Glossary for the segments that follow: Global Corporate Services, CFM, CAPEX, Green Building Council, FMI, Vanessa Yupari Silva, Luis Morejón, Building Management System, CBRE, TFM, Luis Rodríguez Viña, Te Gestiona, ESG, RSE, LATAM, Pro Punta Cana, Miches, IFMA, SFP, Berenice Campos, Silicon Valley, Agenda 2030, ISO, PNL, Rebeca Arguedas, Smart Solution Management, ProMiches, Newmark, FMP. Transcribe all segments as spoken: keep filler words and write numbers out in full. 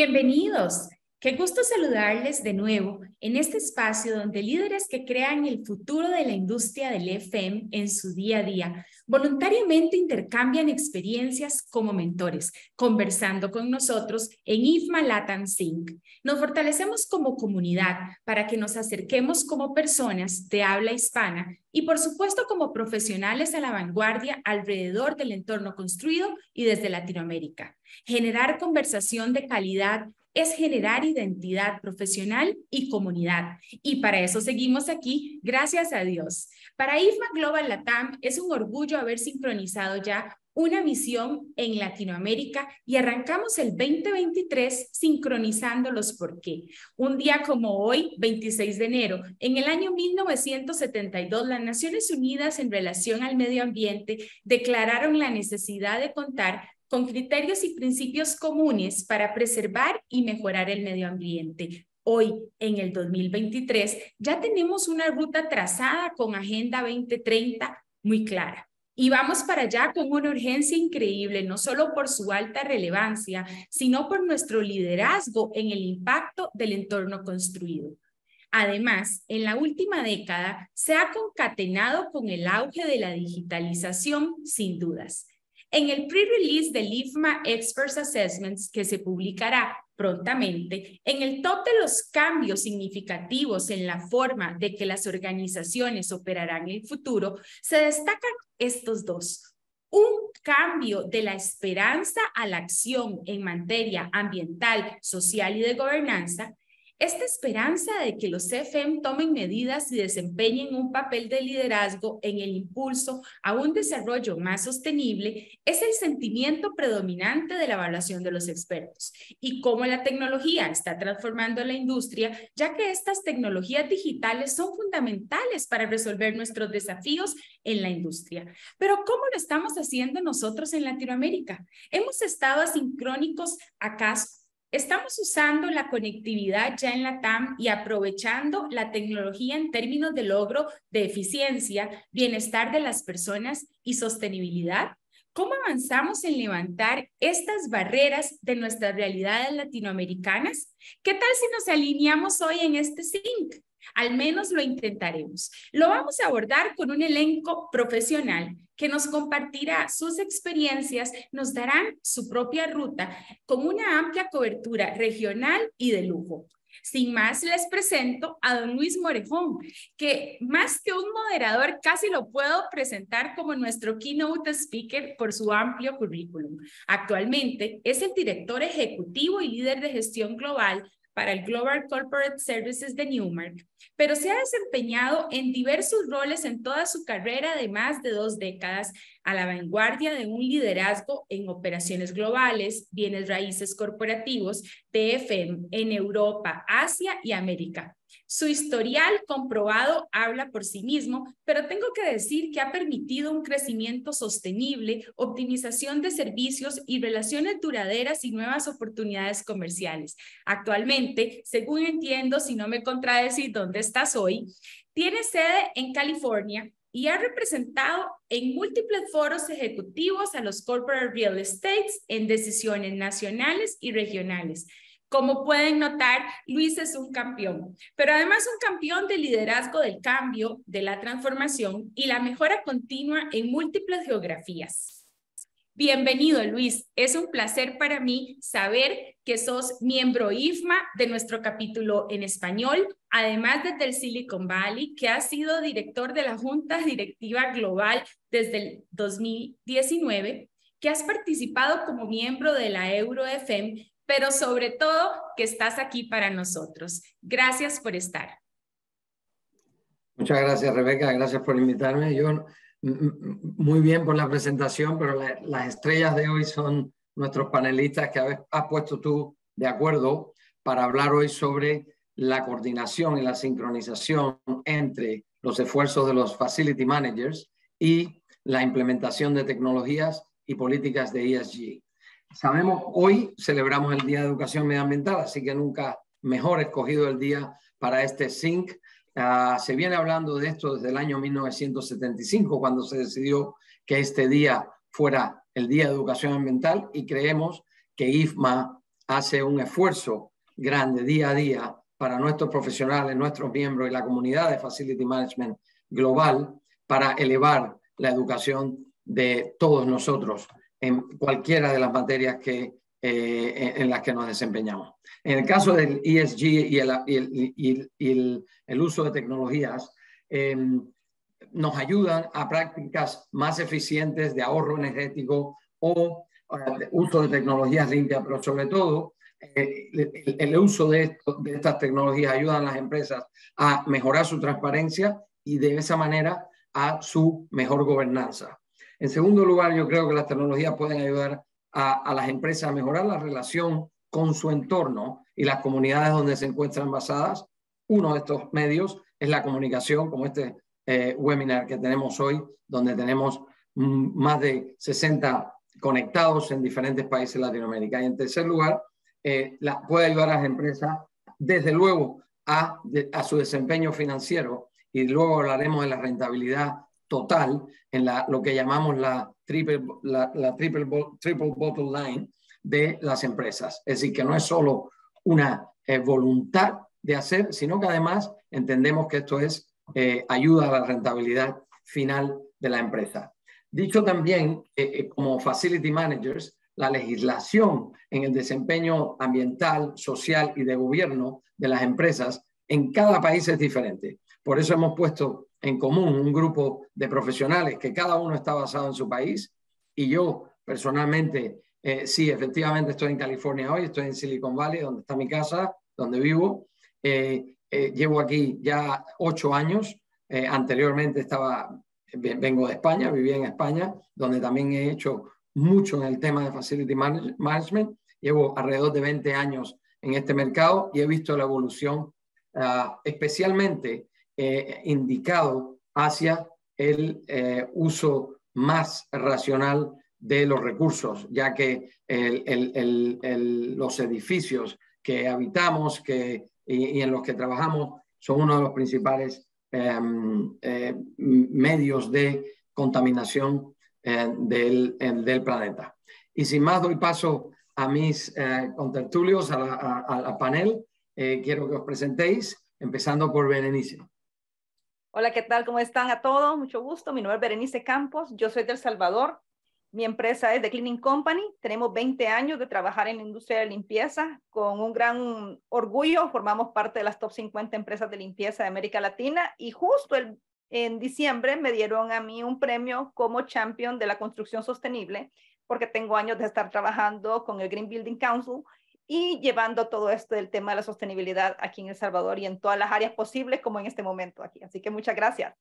Bienvenidos. Qué gusto saludarles de nuevo en este espacio donde líderes que crean el futuro de la industria del F M en su día a día voluntariamente intercambian experiencias como mentores, conversando con nosotros en I F M A LATAM SYNC. Nos fortalecemos como comunidad para que nos acerquemos como personas de habla hispana y por supuesto como profesionales a la vanguardia alrededor del entorno construido y desde Latinoamérica. Generar conversación de calidad es generar identidad profesional y comunidad. Y para eso seguimos aquí, gracias a Dios. Para I F M A Global LATAM es un orgullo haber sincronizado ya una misión en Latinoamérica y arrancamos el veinte veintitrés sincronizando los por qué. Un día como hoy, veintiséis de enero, en el año mil novecientos setenta y dos, las Naciones Unidas en relación al medio ambiente declararon la necesidad de contar con criterios y principios comunes para preservar y mejorar el medio ambiente. Hoy, en el dos mil veintitrés, ya tenemos una ruta trazada con Agenda veinte treinta muy clara. Y vamos para allá con una urgencia increíble, no solo por su alta relevancia, sino por nuestro liderazgo en el impacto del entorno construido. Además, en la última década se ha concatenado con el auge de la digitalización, sin dudas. En el pre-release del I F M A Experts Assessments, que se publicará prontamente, en el top de los cambios significativos en la forma de que las organizaciones operarán en el futuro, se destacan estos dos. Un cambio de la esperanza a la acción en materia ambiental, social y de gobernanza. Esta esperanza de que los C F M tomen medidas y desempeñen un papel de liderazgo en el impulso a un desarrollo más sostenible es el sentimiento predominante de la evaluación de los expertos y cómo la tecnología está transformando la industria, ya que estas tecnologías digitales son fundamentales para resolver nuestros desafíos en la industria. Pero ¿cómo lo estamos haciendo nosotros en Latinoamérica? Hemos estado asincrónicos acaso. Estamos usando la conectividad ya en LATAM y aprovechando la tecnología en términos de logro de eficiencia, bienestar de las personas y sostenibilidad. ¿Cómo avanzamos en levantar estas barreras de nuestras realidades latinoamericanas? ¿Qué tal si nos alineamos hoy en este sync? Al menos lo intentaremos. Lo vamos a abordar con un elenco profesional que nos compartirá sus experiencias, nos darán su propia ruta con una amplia cobertura regional y de lujo. Sin más, les presento a don Luis Morejón, que más que un moderador casi lo puedo presentar como nuestro keynote speaker por su amplio currículum. Actualmente es el director ejecutivo y líder de gestión global para el Global Corporate Services de Newmark, pero se ha desempeñado en diversos roles en toda su carrera de más de dos décadas a la vanguardia de un liderazgo en operaciones globales, bienes raíces corporativos, T F M, en Europa, Asia y América. Su historial comprobado habla por sí mismo, pero tengo que decir que ha permitido un crecimiento sostenible, optimización de servicios y relaciones duraderas y nuevas oportunidades comerciales. Actualmente, según entiendo, si no me contradecís dónde estás hoy, tiene sede en California y ha representado en múltiples foros ejecutivos a los corporate real estates en decisiones nacionales y regionales. Como pueden notar, Luis es un campeón, pero además un campeón de liderazgo del cambio, de la transformación y la mejora continua en múltiples geografías. Bienvenido, Luis. Es un placer para mí saber que sos miembro I F M A de nuestro capítulo en español, además desde el Silicon Valley, que has sido director de la Junta Directiva Global desde el dos mil diecinueve, que has participado como miembro de la EuroFM, pero sobre todo que estás aquí para nosotros. Gracias por estar. Muchas gracias, Rebeca, gracias por invitarme. Yo, muy bien por la presentación, pero la, las estrellas de hoy son nuestros panelistas que has puesto tú de acuerdo para hablar hoy sobre la coordinación y la sincronización entre los esfuerzos de los facility managers y la implementación de tecnologías y políticas de E S G. Sabemos, hoy celebramos el Día de Educación Medioambiental, así que nunca mejor escogido el día para este sync. Uh, se viene hablando de esto desde el año mil novecientos setenta y cinco, cuando se decidió que este día fuera el Día de Educación Ambiental, y creemos que I F M A hace un esfuerzo grande día a día para nuestros profesionales, nuestros miembros y la comunidad de Facility Management global para elevar la educación de todos nosotros en cualquiera de las materias que, eh, en las que nos desempeñamos. En el caso del E S G y el, y el, y el, y el, el uso de tecnologías, eh, nos ayudan a prácticas más eficientes de ahorro energético o eh, uso de tecnologías limpias, pero sobre todo eh, el, el uso de, esto, de estas tecnologías ayudan a las empresas a mejorar su transparencia y de esa manera a su mejor gobernanza. En segundo lugar, yo creo que las tecnologías pueden ayudar a, a las empresas a mejorar la relación con su entorno y las comunidades donde se encuentran basadas. Uno de estos medios es la comunicación, como este eh, webinar que tenemos hoy, donde tenemos más de sesenta conectados en diferentes países de Latinoamérica. Y en tercer lugar, eh, la, puede ayudar a las empresas, desde luego, a, de, a su desempeño financiero, y luego hablaremos de la rentabilidad total en la, lo que llamamos la triple, la, la triple, triple bottom line de las empresas. Es decir, que no es solo una eh, voluntad de hacer, sino que además entendemos que esto es eh, ayuda a la rentabilidad final de la empresa. Dicho también, eh, como Facility Managers, la legislación en el desempeño ambiental, social y de gobierno de las empresas en cada país es diferente. Por eso hemos puesto en común un grupo de profesionales que cada uno está basado en su país, y yo personalmente, eh, sí, efectivamente estoy en California hoy, estoy en Silicon Valley, donde está mi casa, donde vivo. Eh, eh, llevo aquí ya ocho años, eh, anteriormente estaba, vengo de España, viví en España, donde también he hecho mucho en el tema de Facility Management. Llevo alrededor de veinte años en este mercado y he visto la evolución, uh, especialmente Eh, indicado hacia el eh, uso más racional de los recursos, ya que el, el, el, el, los edificios que habitamos que, y, y en los que trabajamos son uno de los principales eh, eh, medios de contaminación eh, del, el, del planeta. Y sin más, doy paso a mis eh, contertulios, a la, a, a la panel. Eh, quiero que os presentéis, empezando por Berenice. Hola, ¿qué tal? ¿Cómo están a todos? Mucho gusto. Mi nombre es Berenice Campos. Yo soy de El Salvador. Mi empresa es The Cleaning Company. Tenemos veinte años de trabajar en la industria de limpieza. Con un gran orgullo formamos parte de las top cincuenta empresas de limpieza de América Latina. Y justo el, en diciembre me dieron a mí un premio como champion de la construcción sostenible, porque tengo años de estar trabajando con el Green Building Council y llevando todo esto del tema de la sostenibilidad aquí en El Salvador y en todas las áreas posibles, como en este momento aquí. Así que muchas gracias.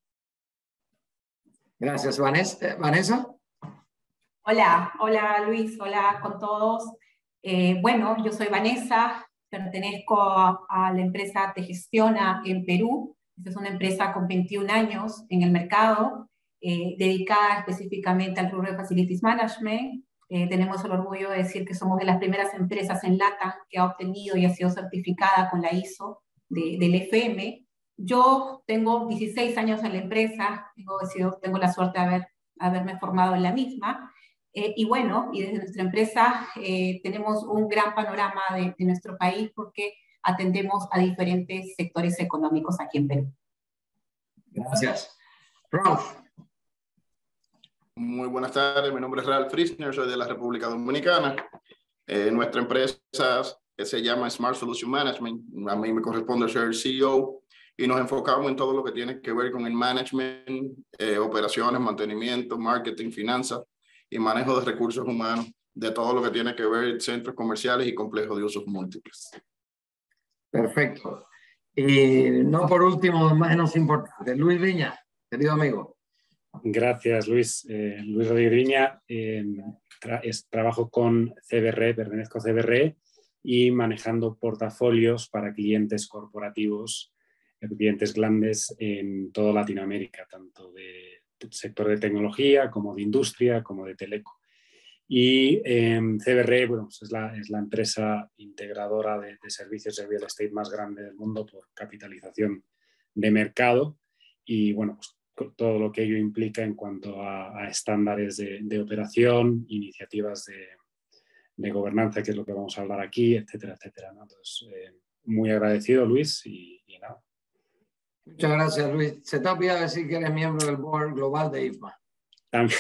Gracias, Vanessa. Vanessa. Hola, hola Luis, hola con todos. Eh, bueno, yo soy Vanessa, pertenezco a, a la empresa Te Gestiona en Perú. Esta es una empresa con veintiún años en el mercado, eh, dedicada específicamente al rubro de Facilities Management. Eh, tenemos el orgullo de decir que somos de las primeras empresas en LATAM que ha obtenido y ha sido certificada con la ISO de, del F M. Yo tengo dieciséis años en la empresa, tengo, sido, tengo la suerte de haber, haberme formado en la misma. Eh, y bueno, y desde nuestra empresa eh, tenemos un gran panorama de, de nuestro país porque atendemos a diferentes sectores económicos aquí en Perú. Gracias. Ralf. Muy buenas tardes, mi nombre es Ralf Friessner, soy de la República Dominicana. Eh, nuestra empresa se llama Smart Solution Management, a mí me corresponde ser el C E O y nos enfocamos en todo lo que tiene que ver con el management, eh, operaciones, mantenimiento, marketing, finanzas y manejo de recursos humanos, de todo lo que tiene que ver centros comerciales y complejos de usos múltiples. Perfecto. Y no por último, más menos importante, Luis Viña, querido amigo. Gracias, Luis. Eh, Luis Rodríguez Viña, eh, tra trabajo con C B R E, pertenezco a C B R E y manejando portafolios para clientes corporativos, clientes grandes en toda Latinoamérica, tanto de sector de tecnología como de industria, como de teleco. Y eh, C B R E, bueno, es la, es la empresa integradora de, de servicios de real estate más grande del mundo por capitalización de mercado y, bueno, pues todo lo que ello implica en cuanto a, a estándares de, de operación, iniciativas de, de gobernanza, que es lo que vamos a hablar aquí, etcétera, etcétera, ¿no? Entonces, eh, muy agradecido, Luis, y, y nada. Muchas gracias, Luis. Se te ha olvidado decir que eres miembro del Board Global de I F M A. También.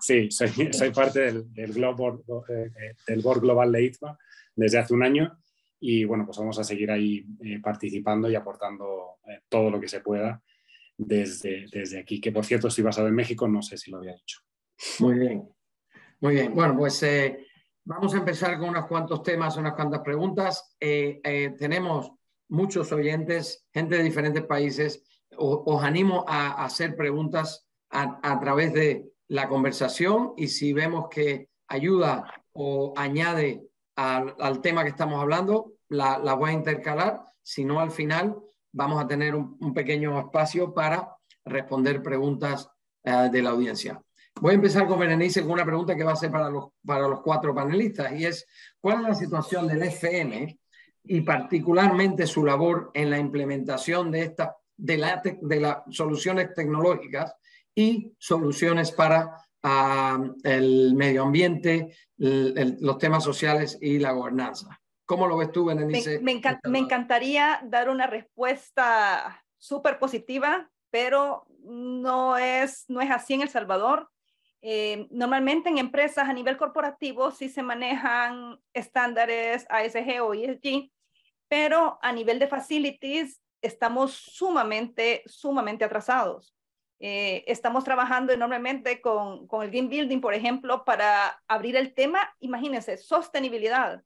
Sí, soy, soy parte del, del, Global, del Board Global de I F M A desde hace un año y, bueno, pues vamos a seguir ahí eh, participando y aportando eh, todo lo que se pueda desde, desde aquí. Que, por cierto, estoy basado en México, no sé si lo había dicho. Muy bien. Muy bien, bueno, pues eh, vamos a empezar con unos cuantos temas, unas cuantas preguntas. Eh, eh, tenemos muchos oyentes, gente de diferentes países. O, os animo a, a hacer preguntas a, a través de la conversación y si vemos que ayuda o añade al, al tema que estamos hablando, la, la voy a intercalar. Si no, al final vamos a tener un, un pequeño espacio para responder preguntas eh, de la audiencia. Voy a empezar con Berenice con una pregunta que va a ser para los, para los cuatro panelistas y es ¿cuál es la situación del F M y particularmente su labor en la implementación de, esta, de, la, de las soluciones tecnológicas y soluciones para uh, el medio ambiente, el, el, los temas sociales y la gobernanza? ¿Cómo lo ves tú, Berenice? Me, me, encan, me encantaría dar una respuesta súper positiva, pero no es, no es así en El Salvador. Eh, normalmente en empresas a nivel corporativo sí se manejan estándares E S G o E S G, pero a nivel de facilities estamos sumamente, sumamente atrasados. Eh, estamos trabajando enormemente con, con el Green Building, por ejemplo, para abrir el tema, imagínense, sostenibilidad.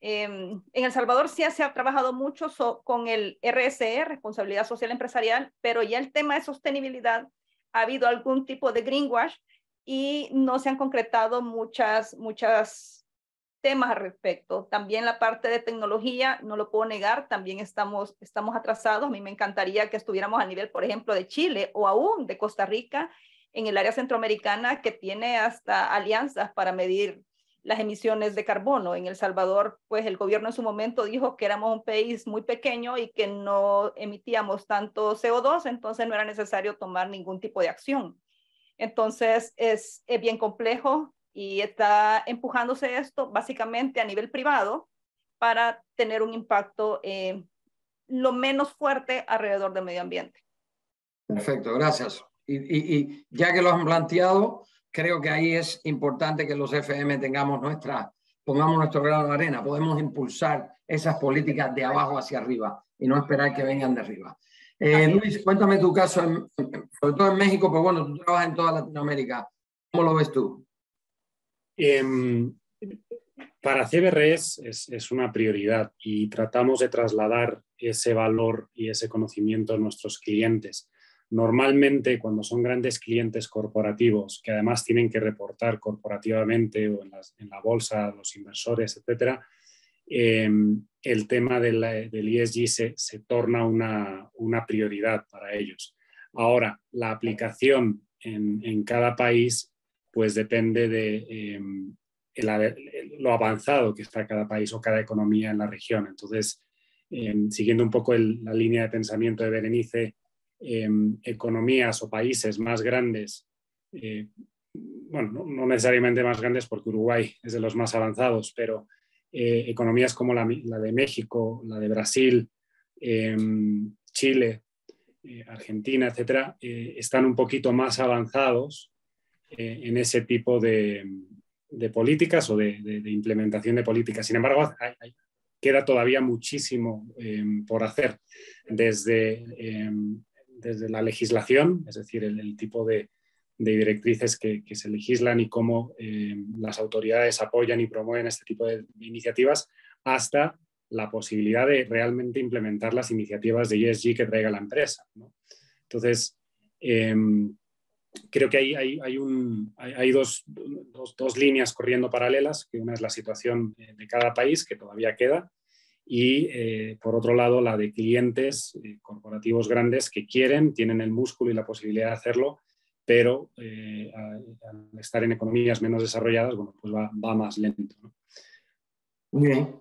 Eh, en El Salvador sí se ha trabajado mucho so, con el R S E, Responsabilidad Social Empresarial, pero ya el tema de sostenibilidad ha habido algún tipo de greenwash, y no se han concretado muchas, muchas temas al respecto. También la parte de tecnología, no lo puedo negar, también estamos, estamos atrasados. A mí me encantaría que estuviéramos a nivel, por ejemplo, de Chile o aún de Costa Rica, en el área centroamericana, que tiene hasta alianzas para medir las emisiones de carbono. En El Salvador, pues el gobierno en su momento dijo que éramos un país muy pequeño y que no emitíamos tanto C O dos, entonces no era necesario tomar ningún tipo de acción. Entonces es, es bien complejo y está empujándose esto básicamente a nivel privado para tener un impacto eh, lo menos fuerte alrededor del medio ambiente. Perfecto, gracias. Y, y, y ya que lo han planteado, creo que ahí es importante que los F M tengamos nuestra, pongamos nuestro grano de arena. Podemos impulsar esas políticas de abajo hacia arriba y no esperar que vengan de arriba. Eh, Luis, cuéntame tu caso, en, sobre todo en México, pero bueno, tú trabajas en toda Latinoamérica. ¿Cómo lo ves tú? Eh, para C B R E es, es una prioridad y tratamos de trasladar ese valor y ese conocimiento a nuestros clientes. Normalmente, cuando son grandes clientes corporativos, que además tienen que reportar corporativamente o en, las, en la bolsa, los inversores, etcétera, Eh, el tema del, del E S G se, se torna una, una prioridad para ellos. Ahora, la aplicación en, en cada país pues depende de eh, el, el, lo avanzado que está cada país o cada economía en la región. Entonces, eh, siguiendo un poco el, la línea de pensamiento de Berenice, eh, economías o países más grandes, eh, bueno, no, no necesariamente más grandes porque Uruguay es de los más avanzados, pero Eh, economías como la, la de México, la de Brasil, eh, Chile, eh, Argentina, etcétera, eh, están un poquito más avanzados eh, en ese tipo de, de políticas o de, de, de implementación de políticas. Sin embargo, hay, hay, queda todavía muchísimo eh, por hacer desde, eh, desde la legislación, es decir, el, el tipo de, de directrices que, que se legislan y cómo eh, las autoridades apoyan y promueven este tipo de iniciativas, hasta la posibilidad de realmente implementar las iniciativas de E S G que traiga la empresa, ¿no? Entonces, eh, creo que hay, hay, hay, un, hay, hay dos, dos, dos líneas corriendo paralelas, que una es la situación de cada país, que todavía queda, y eh, por otro lado la de clientes eh, corporativos grandes que quieren, tienen el músculo y la posibilidad de hacerlo, pero eh, al estar en economías menos desarrolladas, bueno, pues va, va más lento, ¿no? Muy bien.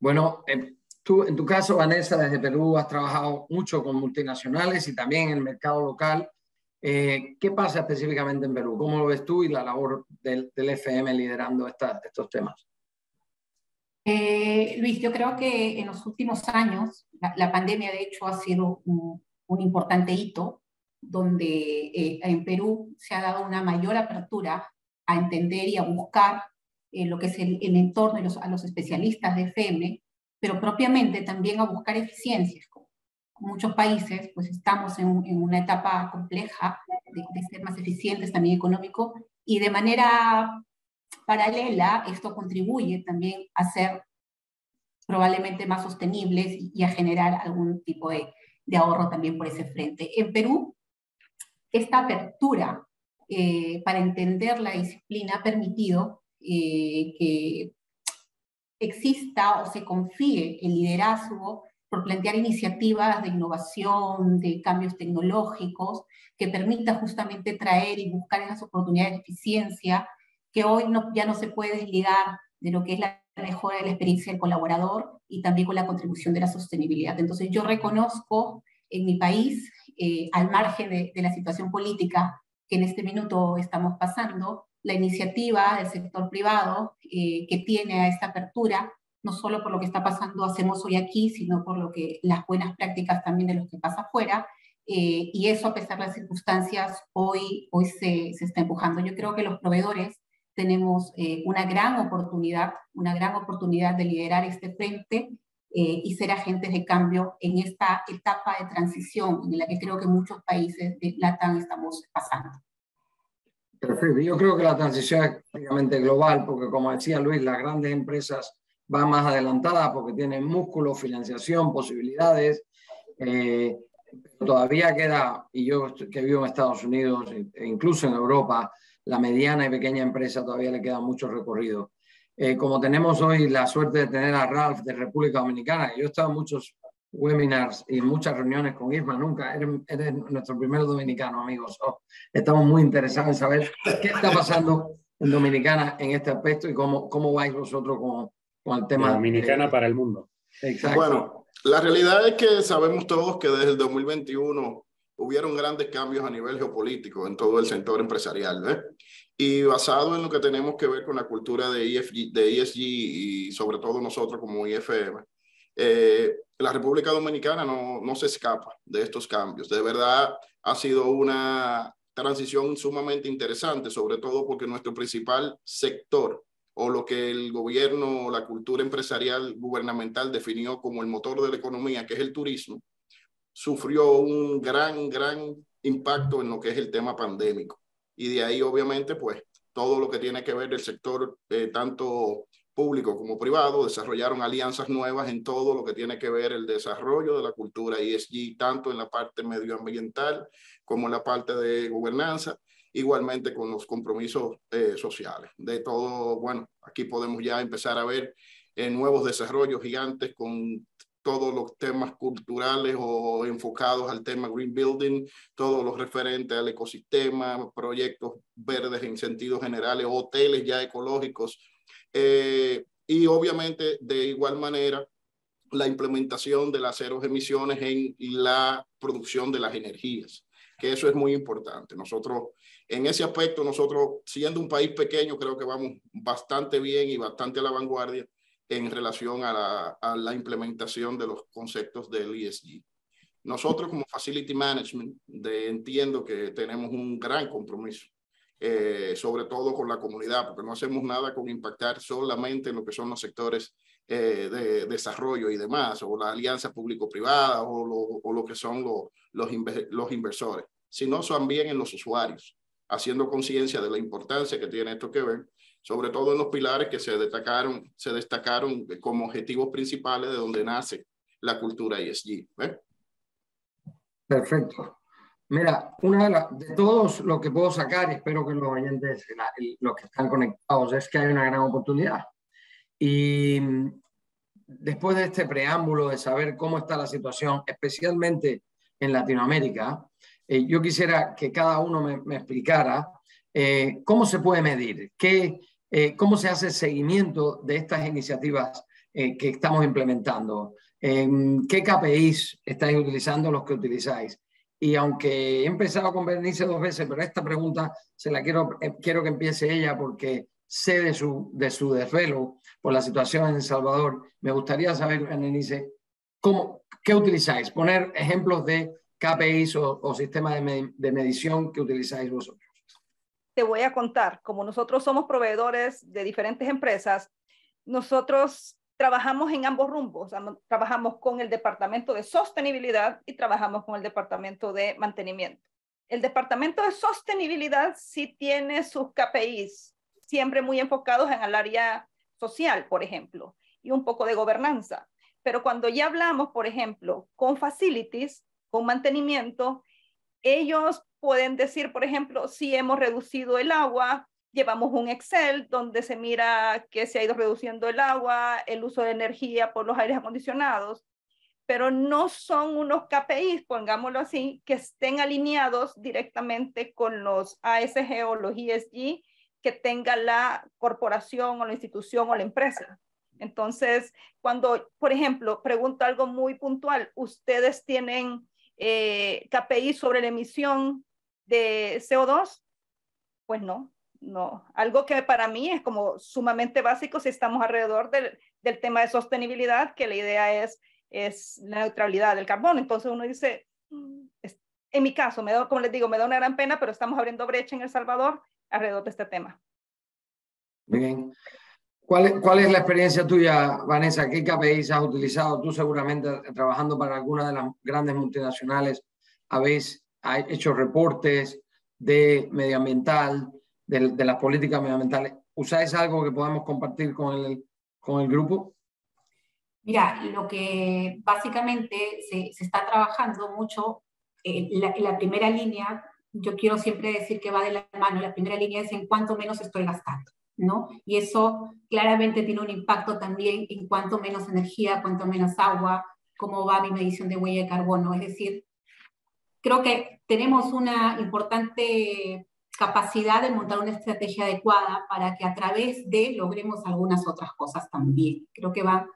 Bueno, eh, tú, en tu caso, Vanessa, desde Perú has trabajado mucho con multinacionales y también en el mercado local. Eh, ¿Qué pasa específicamente en Perú? ¿Cómo lo ves tú y la labor del, del F M liderando esta, estos temas? Eh, Luis, yo creo que en los últimos años, la, la pandemia de hecho ha sido un, un importante hito, donde eh, en Perú se ha dado una mayor apertura a entender y a buscar eh, lo que es el, el entorno y los, a los especialistas de F M, pero propiamente también a buscar eficiencias. Como muchos países, pues estamos en, en una etapa compleja de, de ser más eficientes también económico, y de manera paralela, esto contribuye también a ser probablemente más sostenibles y, y a generar algún tipo de, de ahorro también por ese frente. En Perú, esta apertura eh, para entender la disciplina ha permitido eh, que exista o se confíe el liderazgo por plantear iniciativas de innovación, de cambios tecnológicos, que permita justamente traer y buscar esas oportunidades de eficiencia, que hoy no, ya no se puede desligar de lo que es la mejora de la experiencia del colaborador y también con la contribución de la sostenibilidad. Entonces yo reconozco en mi país, eh, al margen de, de la situación política que en este minuto estamos pasando, la iniciativa del sector privado eh, que tiene a esta apertura, no solo por lo que está pasando hacemos hoy aquí, sino por lo que, las buenas prácticas también de lo que pasa afuera, eh, y eso a pesar de las circunstancias hoy, hoy se, se está empujando. Yo creo que los proveedores tenemos eh, una gran oportunidad, una gran oportunidad de liderar este frente eh, y ser agentes de cambio en esta etapa de transición en la que creo que muchos países de LATAM estamos pasando. Perfecto. Yo creo que la transición es prácticamente global, porque como decía Luis, las grandes empresas van más adelantadas porque tienen músculo, financiación, posibilidades. Eh, todavía queda, y yo que vivo en Estados Unidos e incluso en Europa, la mediana y pequeña empresa todavía le queda mucho recorrido. Eh, como tenemos hoy la suerte de tener a Ralf de República Dominicana, yo he estado en muchos webinars y muchas reuniones con IFMA, nunca, eres, eres nuestro primer dominicano, amigos. Oh, estamos muy interesados en saber qué está pasando en Dominicana en este aspecto y cómo, cómo vais vosotros con, con el tema. La Dominicana de, para el mundo. Exacto. Bueno, la realidad es que sabemos todos que desde el dos mil veintiuno... hubieron grandes cambios a nivel geopolítico en todo el sector empresarial, ¿eh? Y basado en lo que tenemos que ver con la cultura de E S G, de E S G y sobre todo nosotros como I F M, eh, la República Dominicana no, no se escapa de estos cambios. De verdad ha sido una transición sumamente interesante, sobre todo porque nuestro principal sector, o lo que el gobierno, la cultura empresarial gubernamental definió como el motor de la economía, que es el turismo, sufrió un gran, gran impacto en lo que es el tema pandémico. Y de ahí, obviamente, pues, todo lo que tiene que ver el sector, eh, tanto público como privado, desarrollaron alianzas nuevas en todo lo que tiene que ver el desarrollo de la cultura E S G, tanto en la parte medioambiental como en la parte de gobernanza, igualmente con los compromisos eh, sociales. De todo, bueno, aquí podemos ya empezar a ver eh, nuevos desarrollos gigantes con todos los temas culturales o enfocados al tema Green Building, todos los referentes al ecosistema, proyectos verdes en sentido general, hoteles ya ecológicos. Eh, y obviamente, de igual manera, la implementación de las cero emisiones en la producción de las energías, que eso es muy importante. Nosotros, en ese aspecto, nosotros, siendo un país pequeño, creo que vamos bastante bien y bastante a la vanguardia en relación a la, a la implementación de los conceptos del E S G. Nosotros como Facility Management de, entiendo que tenemos un gran compromiso, eh, sobre todo con la comunidad, porque no hacemos nada con impactar solamente en lo que son los sectores eh, de desarrollo y demás, o la alianza público-privada, o lo, o lo que son lo, los, inve los inversores, sino también en los usuarios, haciendo conciencia de la importancia que tiene esto que ver, sobre todo en los pilares que se destacaron, se destacaron como objetivos principales de donde nace la cultura E S G. ¿Eh? Perfecto. Mira, una de, la, de todos lo que puedo sacar, espero que los oyentes, la, los que están conectados, es que hay una gran oportunidad. Y después de este preámbulo de saber cómo está la situación, especialmente en Latinoamérica, eh, yo quisiera que cada uno me, me explicara eh, cómo se puede medir, qué... Eh, ¿Cómo se hace el seguimiento de estas iniciativas eh, que estamos implementando? Eh, ¿Qué K P Is estáis utilizando, los que utilizáis? Y aunque he empezado con Berenice dos veces, pero esta pregunta se la quiero, eh, quiero que empiece ella porque sé de su, de su desvelo por la situación en El Salvador. Me gustaría saber, Berenice, ¿cómo, ¿qué utilizáis? Poner ejemplos de K P Is o, o sistemas de, med de medición que utilizáis vosotros. Te voy a contar, como nosotros somos proveedores de diferentes empresas, nosotros trabajamos en ambos rumbos. Trabajamos con el departamento de sostenibilidad y trabajamos con el departamento de mantenimiento. El departamento de sostenibilidad sí tiene sus K P Is, siempre muy enfocados en el área social, por ejemplo, y un poco de gobernanza. Pero cuando ya hablamos, por ejemplo, con facilities, con mantenimiento, ellos pueden decir, por ejemplo, si hemos reducido el agua. Llevamos un Excel donde se mira que se ha ido reduciendo el agua, el uso de energía por los aires acondicionados, pero no son unos K P Is, pongámoslo así, que estén alineados directamente con los A S G o los E S G que tenga la corporación o la institución o la empresa. Entonces, cuando, por ejemplo, pregunto algo muy puntual, ¿ustedes tienen eh, K P I sobre la emisión de C O dos? Pues no. No, algo que para mí es como sumamente básico si estamos alrededor del, del tema de sostenibilidad, que la idea es, es la neutralidad del carbono. Entonces uno dice, en mi caso, me da, como les digo, me da una gran pena, pero estamos abriendo brecha en El Salvador alrededor de este tema. Bien. ¿Cuál, cuál es la experiencia tuya, Vanessa? ¿Qué K P Is has utilizado? Tú seguramente trabajando para alguna de las grandes multinacionales, habéis hecho reportes de medioambiental, De, de las políticas medioambientales. ¿Usáis algo que podamos compartir con el, con el grupo? Mira, lo que básicamente se, se está trabajando mucho, eh, la, la primera línea, yo quiero siempre decir que va de la mano, la primera línea es en cuánto menos estoy gastando, ¿no? Y eso claramente tiene un impacto también en cuánto menos energía, cuánto menos agua, cómo va mi medición de huella de carbono. Es decir, creo que tenemos una importante capacidad de montar una estrategia adecuada para que a través de logremos algunas otras cosas también. Creo que van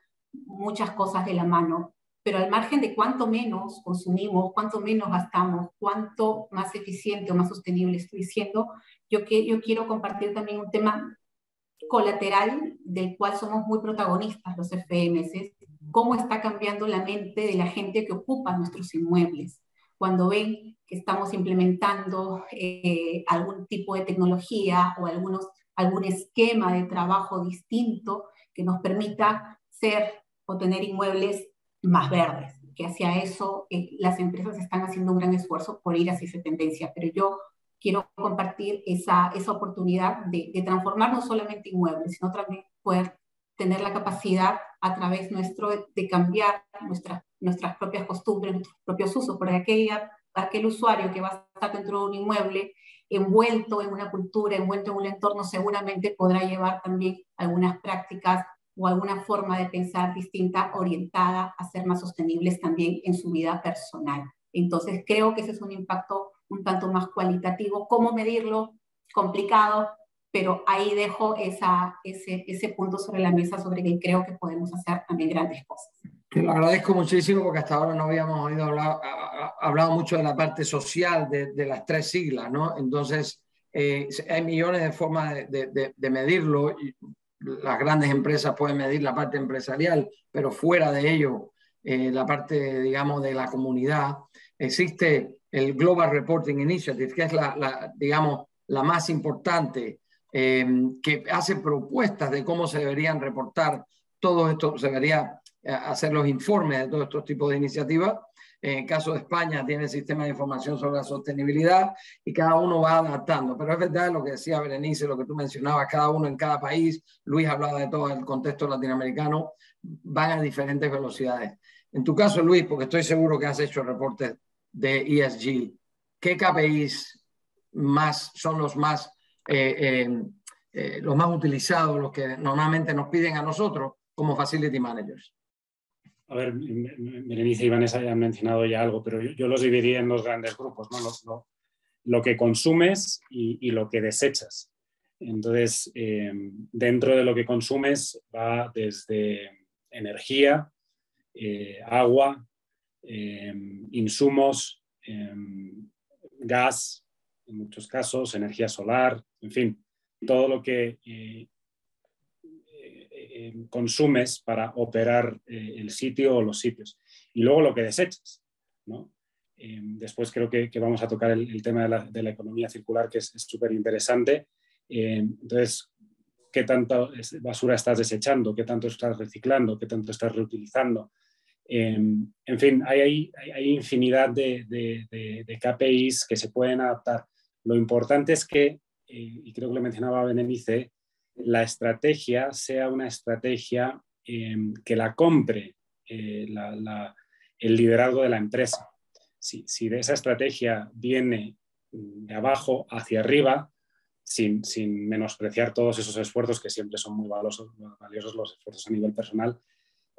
muchas cosas de la mano, pero al margen de cuánto menos consumimos, cuánto menos gastamos, cuánto más eficiente o más sostenible estoy siendo, yo, que, yo quiero compartir también un tema colateral del cual somos muy protagonistas los C F Ms, es cómo está cambiando la mente de la gente que ocupa nuestros inmuebles. Cuando ven que estamos implementando eh, algún tipo de tecnología o algunos, algún esquema de trabajo distinto que nos permita ser o tener inmuebles más verdes, que hacia eso eh, las empresas están haciendo un gran esfuerzo por ir hacia esa tendencia. Pero yo quiero compartir esa, esa oportunidad de, de transformar no solamente inmuebles, sino también poder tener la capacidad a través nuestro de cambiar nuestras nuestras propias costumbres, nuestros propios usos, por aquella, aquel usuario que va a estar dentro de un inmueble, envuelto en una cultura, envuelto en un entorno, seguramente podrá llevar también algunas prácticas o alguna forma de pensar distinta, orientada a ser más sostenibles también en su vida personal. Entonces creo que ese es un impacto un tanto más cualitativo. ¿Cómo medirlo? Complicado, pero ahí dejo esa, ese, ese punto sobre la mesa sobre el que creo que podemos hacer también grandes cosas. Te lo agradezco muchísimo porque hasta ahora no habíamos oído hablar, hablado mucho de la parte social de, de las tres siglas, ¿no? Entonces, eh, hay millones de formas de, de, de medirlo. Las grandes empresas pueden medir la parte empresarial, pero fuera de ello, eh, la parte, digamos, de la comunidad. Existe el Global Reporting Initiative, que es la, la digamos, la más importante, eh, que hace propuestas de cómo se deberían reportar todo esto, se debería hacer los informes de todos estos tipos de iniciativas. En el caso de España tiene el sistema de información sobre la sostenibilidad y cada uno va adaptando, pero es verdad lo que decía Berenice, lo que tú mencionabas, cada uno en cada país, Luis hablaba de todo el contexto latinoamericano, van a diferentes velocidades. En tu caso, Luis, porque estoy seguro que has hecho reportes de E S G, ¿qué K P Is más son los más, eh, eh, eh, los más utilizados, los que normalmente nos piden a nosotros como Facility Managers? A ver, Berenice y Vanessa ya han mencionado ya algo, pero yo, yo los dividiría en dos grandes grupos, ¿no? Lo, lo, lo que consumes y, y lo que desechas. Entonces, eh, dentro de lo que consumes va desde energía, eh, agua, eh, insumos, eh, gas, en muchos casos, energía solar, en fin, todo lo que eh, eh, consumes para operar eh, el sitio o los sitios. Y luego lo que desechas, ¿no? Eh, después creo que, que vamos a tocar el, el tema de la, de la economía circular, que es súper interesante. Eh, entonces, ¿qué tanta basura estás desechando? ¿Qué tanto estás reciclando? ¿Qué tanto estás reutilizando? Eh, en fin, hay, hay, hay infinidad de, de, de, de K P Is que se pueden adaptar. Lo importante es que, eh, y creo que lo mencionaba Berenice, la estrategia sea una estrategia eh, que la compre eh, la, la, el liderazgo de la empresa. Si, si de esa estrategia viene de abajo hacia arriba, sin, sin menospreciar todos esos esfuerzos, que siempre son muy valiosos, valiosos los esfuerzos a nivel personal,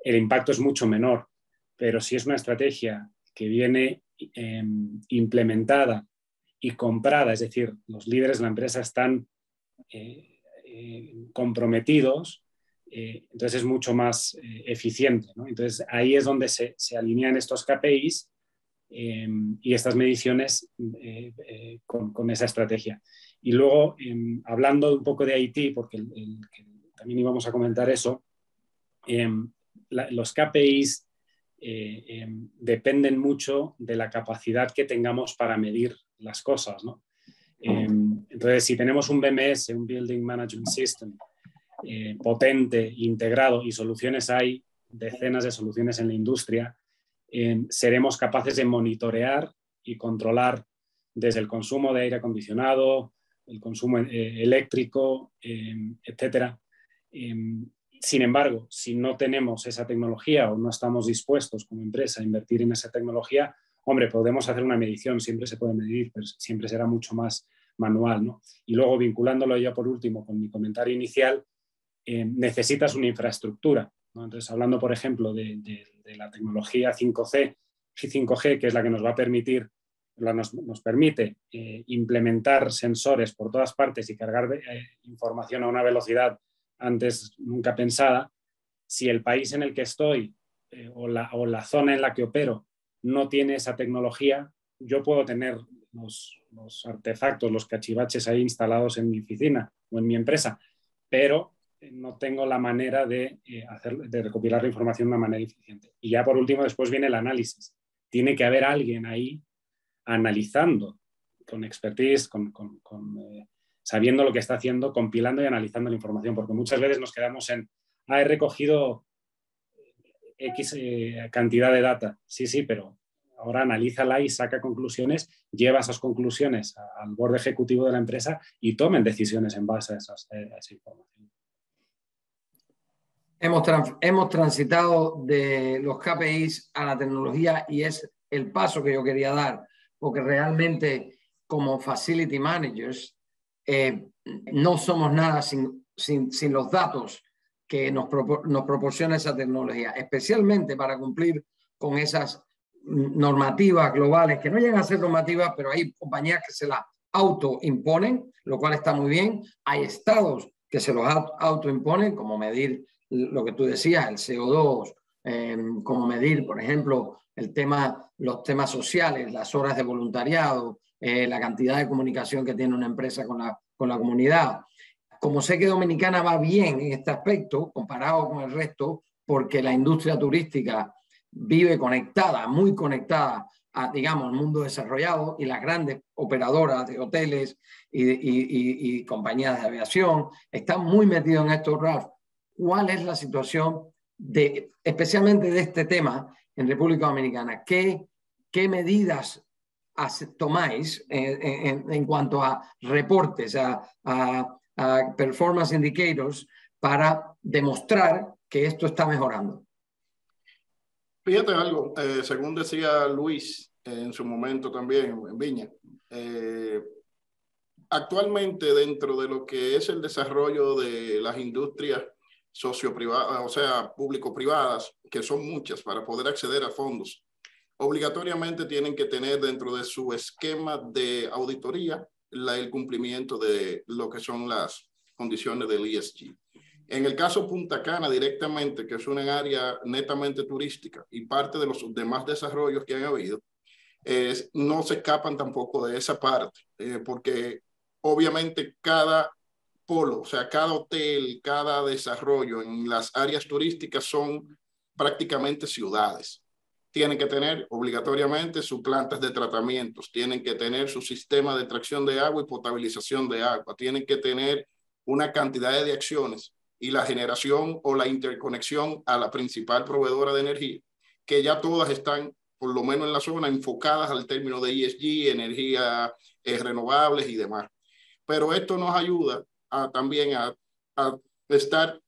el impacto es mucho menor. Pero si es una estrategia que viene eh, implementada y comprada, es decir, los líderes de la empresa están eh, eh, comprometidos, eh, entonces es mucho más eh, eficiente, ¿no? Entonces ahí es donde se, se alinean estos K P Is eh, y estas mediciones eh, eh, con, con esa estrategia. Y luego, eh, hablando un poco de I T, porque el, el, el, también íbamos a comentar eso, eh, la, los K P Is eh, eh, dependen mucho de la capacidad que tengamos para medir las cosas, ¿no? Eh, entonces, si tenemos un B M S, un Building Management System, eh, potente, integrado, y soluciones hay, decenas de soluciones en la industria, eh, seremos capaces de monitorear y controlar desde el consumo de aire acondicionado, el consumo eh, eléctrico, eh, etcétera. Eh, sin embargo, si no tenemos esa tecnología o no estamos dispuestos como empresa a invertir en esa tecnología, hombre, podemos hacer una medición, siempre se puede medir, pero siempre será mucho más manual, ¿no? Y luego, vinculándolo ya por último con mi comentario inicial, eh, necesitas una infraestructura, ¿no? Entonces, hablando, por ejemplo, de, de, de la tecnología cinco G, que es la que nos va a permitir, la nos, nos permite eh, implementar sensores por todas partes y cargar eh, información a una velocidad antes nunca pensada. Si el país en el que estoy eh, o, la, o la zona en la que opero no tiene esa tecnología, yo puedo tener los, los artefactos, los cachivaches ahí instalados en mi oficina o en mi empresa, pero no tengo la manera de, eh, hacer, de recopilar la información de una manera eficiente. Y ya por último, después viene el análisis. Tiene que haber alguien ahí analizando con expertise, con, con, con, eh, sabiendo lo que está haciendo, compilando y analizando la información, porque muchas veces nos quedamos en, ah, he recogido X eh, cantidad de data. Sí, sí, pero ahora analízala y saca conclusiones, lleva esas conclusiones a, al board ejecutivo de la empresa y tomen decisiones en base a, esas, a esa información. Hemos, trans, hemos transitado de los K P Is a la tecnología y es el paso que yo quería dar, porque realmente como Facility Managers eh, no somos nada sin, sin, sin los datos que nos, propor nos proporciona esa tecnología, especialmente para cumplir con esas normativas globales, que no llegan a ser normativas, pero hay compañías que se las autoimponen, lo cual está muy bien. Hay estados que se los autoimponen, como medir lo que tú decías, el C O dos, eh, como medir, por ejemplo, el tema, los temas sociales, las horas de voluntariado, eh, la cantidad de comunicación que tiene una empresa con la, con la comunidad. Como sé que Dominicana va bien en este aspecto, comparado con el resto, porque la industria turística vive conectada, muy conectada a, digamos, el mundo desarrollado, y las grandes operadoras de hoteles y, y, y, y compañías de aviación están muy metidas en esto, Ralf. ¿Cuál es la situación, de, especialmente de este tema, en República Dominicana? ¿Qué, qué medidas tomáis en, en, en cuanto a reportes, a... a Uh, performance indicators para demostrar que esto está mejorando? Fíjate algo, eh, según decía Luis eh, en su momento también, en Viña, eh, actualmente dentro de lo que es el desarrollo de las industrias socio-privadas, o sea, público-privadas, que son muchas para poder acceder a fondos, obligatoriamente tienen que tener dentro de su esquema de auditoría La, el cumplimiento de lo que son las condiciones del E S G. En el caso Punta Cana directamente, que es una área netamente turística y parte de los demás desarrollos que han habido, eh, no se escapan tampoco de esa parte, eh, porque obviamente cada polo, o sea, cada hotel, cada desarrollo en las áreas turísticas son prácticamente ciudades. Tienen que tener obligatoriamente sus plantas de tratamientos, tienen que tener su sistema de extracción de agua y potabilización de agua, tienen que tener una cantidad de acciones y la generación o la interconexión a la principal proveedora de energía, que ya todas están, por lo menos en la zona, enfocadas al término de E S G, energías eh, renovables y demás. Pero esto nos ayuda a, también a, a estar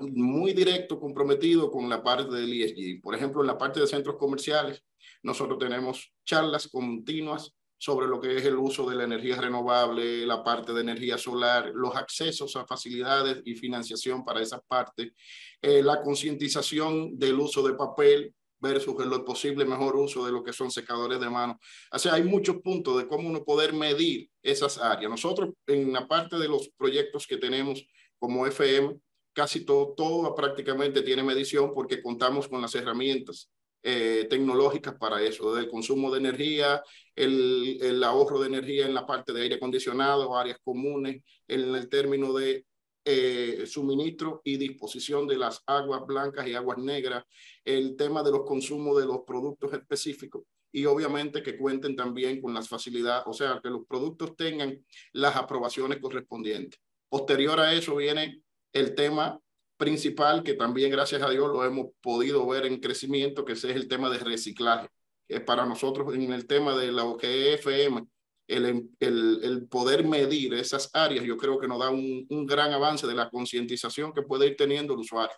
muy directo, comprometido con la parte del E S G. Por ejemplo, en la parte de centros comerciales, nosotros tenemos charlas continuas sobre lo que es el uso de la energía renovable, la parte de energía solar, los accesos a facilidades y financiación para esas partes, eh, la concientización del uso de papel versus el posible mejor uso de lo que son secadores de mano. O sea, hay muchos puntos de cómo uno poder medir esas áreas. Nosotros, en la parte de los proyectos que tenemos como F M, casi todo, todo prácticamente tiene medición porque contamos con las herramientas eh, tecnológicas para eso, desde el consumo de energía, el, el ahorro de energía en la parte de aire acondicionado, áreas comunes, en el término de eh, suministro y disposición de las aguas blancas y aguas negras, el tema de los consumos de los productos específicos y obviamente que cuenten también con las facilidades, o sea, que los productos tengan las aprobaciones correspondientes. Posterior a eso viene el tema principal, que también gracias a Dios lo hemos podido ver en crecimiento, que ese es el tema de reciclaje. Eh, para nosotros en el tema de la O G F M, el, el, el poder medir esas áreas, yo creo que nos da un, un gran avance de la concientización que puede ir teniendo el usuario.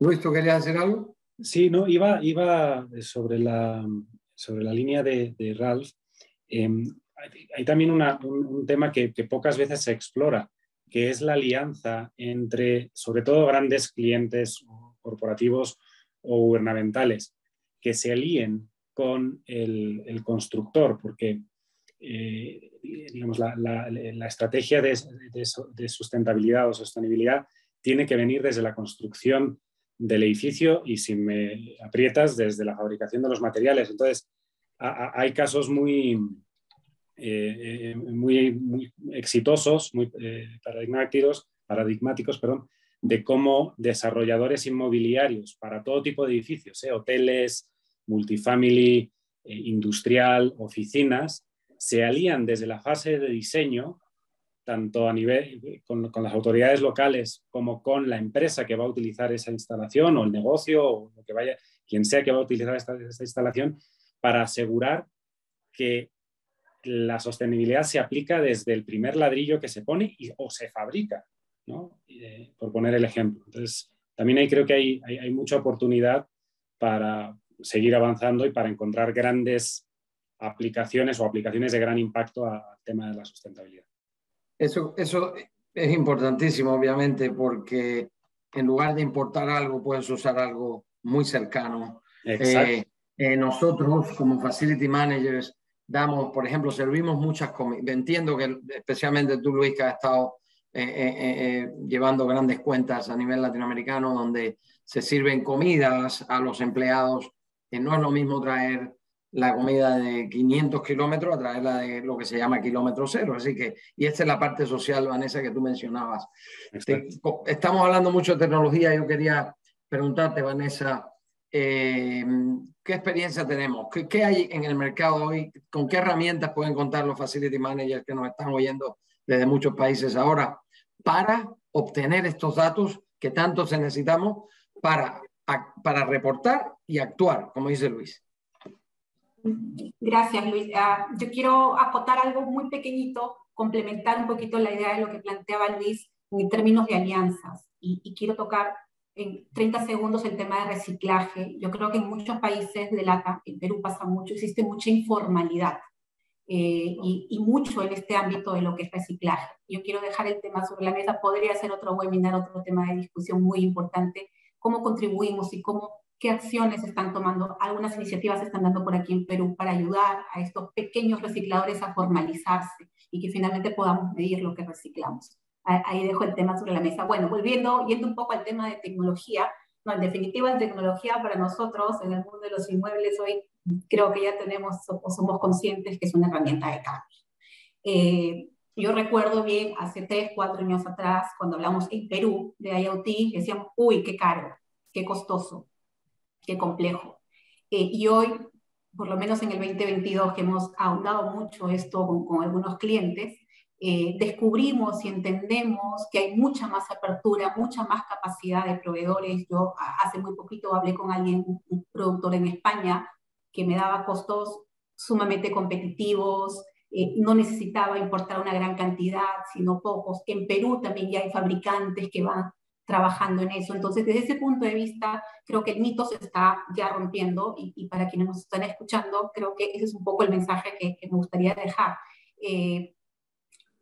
Luis, ¿tú querías decir algo? Sí, no, iba, iba sobre, la, sobre la línea de, de Ralf. Eh, hay, hay también una, un, un tema que, que pocas veces se explora, que es la alianza entre, sobre todo, grandes clientes corporativos o gubernamentales que se alíen con el, el constructor, porque eh, digamos, la, la, la estrategia de, de, de sustentabilidad o sostenibilidad tiene que venir desde la construcción del edificio y, si me aprietas, desde la fabricación de los materiales. Entonces, a, a, hay casos muy... Eh, eh, muy, muy exitosos, muy eh, paradigmáticos, paradigmáticos perdón, de cómo desarrolladores inmobiliarios para todo tipo de edificios, eh, hoteles, multifamily, eh, industrial, oficinas, se alían desde la fase de diseño, tanto a nivel, eh, con, con las autoridades locales como con la empresa que va a utilizar esa instalación o el negocio o lo que vaya, quien sea que va a utilizar esta, esta instalación, para asegurar que la sostenibilidad se aplica desde el primer ladrillo que se pone y, o se fabrica, ¿no? Eh, por poner el ejemplo. Entonces, también ahí creo que hay, hay, hay mucha oportunidad para seguir avanzando y para encontrar grandes aplicaciones o aplicaciones de gran impacto al tema de la sustentabilidad. Eso, eso es importantísimo, obviamente, porque en lugar de importar algo, puedes usar algo muy cercano. Exacto. Eh, eh, nosotros, como Facility Managers, damos, por ejemplo, servimos muchas comidas. Entiendo que especialmente tú, Luis, que has estado eh, eh, eh, llevando grandes cuentas a nivel latinoamericano, donde se sirven comidas a los empleados, que no es lo mismo traer la comida de quinientos kilómetros a traerla de lo que se llama kilómetro cero. Así que, y esta es la parte social, Vanessa, que tú mencionabas. Te, estamos hablando mucho de tecnología. Yo quería preguntarte, Vanessa, Eh, ¿qué experiencia tenemos? ¿Qué, ¿Qué hay en el mercado hoy? ¿Con qué herramientas pueden contar los Facility Managers que nos están oyendo desde muchos países ahora para obtener estos datos que tanto se necesitamos para, para reportar y actuar, como dice Luis? Gracias, Luis. Uh, yo quiero acotar algo muy pequeñito, complementar un poquito la idea de lo que planteaba Luis en términos de alianzas. Y, y quiero tocar en treinta segundos el tema de reciclaje. Yo creo que en muchos países de LATAM, en Perú pasa mucho, existe mucha informalidad eh, y, y mucho en este ámbito de lo que es reciclaje. Yo quiero dejar el tema sobre la mesa, podría ser otro webinar, otro tema de discusión muy importante, cómo contribuimos y cómo, qué acciones están tomando. Algunas iniciativas se están dando por aquí en Perú para ayudar a estos pequeños recicladores a formalizarse y que finalmente podamos medir lo que reciclamos. Ahí dejo el tema sobre la mesa. Bueno, volviendo, yendo un poco al tema de tecnología, No, en definitiva, en tecnología para nosotros, en el mundo de los inmuebles hoy, creo que ya tenemos o somos conscientes que es una herramienta de cambio. Eh, yo recuerdo bien, hace tres, cuatro años atrás, cuando hablamos en Perú de IoT, decíamos, uy, qué caro, qué costoso, qué complejo. Eh, y hoy, por lo menos en el veinte veintidós, que hemos ahondado mucho esto con, con algunos clientes, Eh, descubrimos y entendemos que hay mucha más apertura, mucha más capacidad de proveedores. Yo hace muy poquito hablé con alguien, un productor en España, que me daba costos sumamente competitivos, eh, no necesitaba importar una gran cantidad, sino pocos. En Perú también ya hay fabricantes que van trabajando en eso. Entonces, desde ese punto de vista, creo que el mito se está ya rompiendo y, y para quienes nos están escuchando, creo que ese es un poco el mensaje que, que me gustaría dejar. Eh,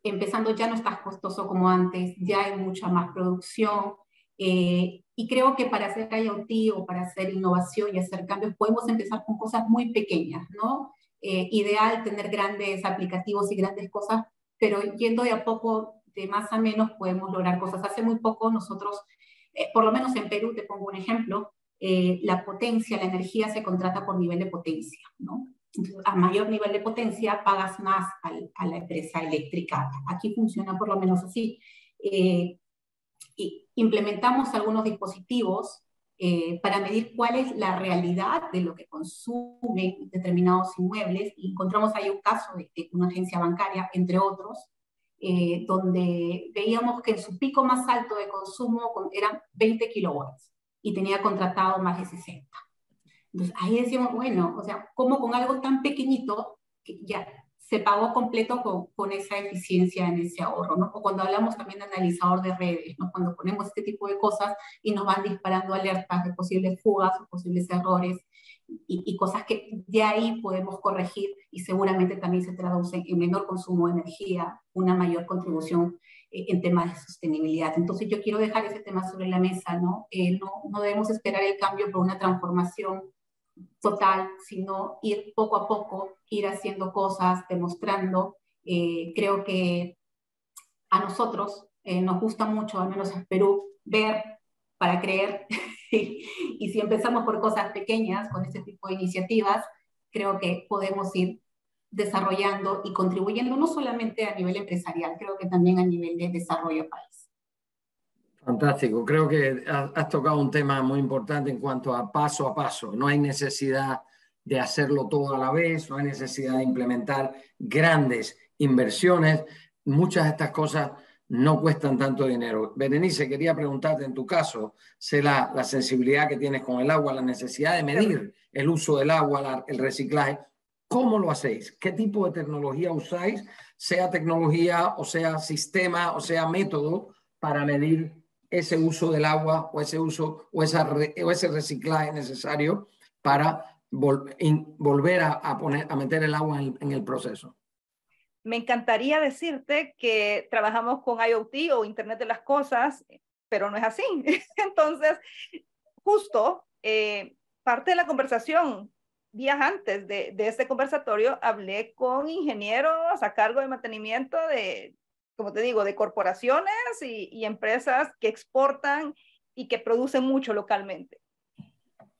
Empezando ya no es tan costoso como antes, ya hay mucha más producción eh, y creo que para hacer IoT o para hacer innovación y hacer cambios podemos empezar con cosas muy pequeñas, ¿no? Eh, ideal tener grandes aplicativos y grandes cosas, pero yendo de a poco, de más a menos, podemos lograr cosas. Hace muy poco nosotros, eh, por lo menos en Perú, te pongo un ejemplo, eh, la potencia, la energía se contrata por nivel de potencia, ¿no? Entonces, a mayor nivel de potencia pagas más al, a la empresa eléctrica. Aquí funciona por lo menos así. Eh, y implementamos algunos dispositivos eh, para medir cuál es la realidad de lo que consumen determinados inmuebles. Y encontramos ahí un caso de, de una agencia bancaria, entre otros, eh, donde veíamos que en su pico más alto de consumo eran veinte kilowatts y tenía contratado más de sesenta. Entonces, ahí decíamos, bueno, o sea, ¿cómo con algo tan pequeñito que ya se pagó completo con, con esa eficiencia en ese ahorro, ¿no? O cuando hablamos también de analizador de redes, ¿no? Cuando ponemos este tipo de cosas y nos van disparando alertas de posibles fugas o posibles errores y, y cosas que de ahí podemos corregir y seguramente también se traducen en menor consumo de energía, una mayor contribución eh, en temas de sostenibilidad. Entonces yo quiero dejar ese tema sobre la mesa, ¿no? Eh, no, no debemos esperar el cambio por una transformación total, sino ir poco a poco, ir haciendo cosas, demostrando. Eh, creo que a nosotros eh, nos gusta mucho, al menos en Perú, ver para creer. Y si empezamos por cosas pequeñas, con este tipo de iniciativas, creo que podemos ir desarrollando y contribuyendo no solamente a nivel empresarial, creo que también a nivel de desarrollo país. Fantástico. Creo que has tocado un tema muy importante en cuanto a paso a paso. No hay necesidad de hacerlo todo a la vez, no hay necesidad de implementar grandes inversiones. Muchas de estas cosas no cuestan tanto dinero. Berenice, quería preguntarte en tu caso, sé la, la sensibilidad que tienes con el agua, la necesidad de medir el uso del agua, la, el reciclaje. ¿Cómo lo hacéis? ¿Qué tipo de tecnología usáis? Sea tecnología, o sea sistema, o sea método para medir ese uso del agua o ese uso o, esa re, o ese reciclaje necesario para vol, in, volver a, a, poner, a meter el agua en el, en el proceso. Me encantaría decirte que trabajamos con IoT o Internet de las Cosas, pero no es así. Entonces, justo eh, parte de la conversación, días antes de, de este conversatorio, hablé con ingenieros a cargo de mantenimiento de, como te digo, de corporaciones y, y empresas que exportan y que producen mucho localmente.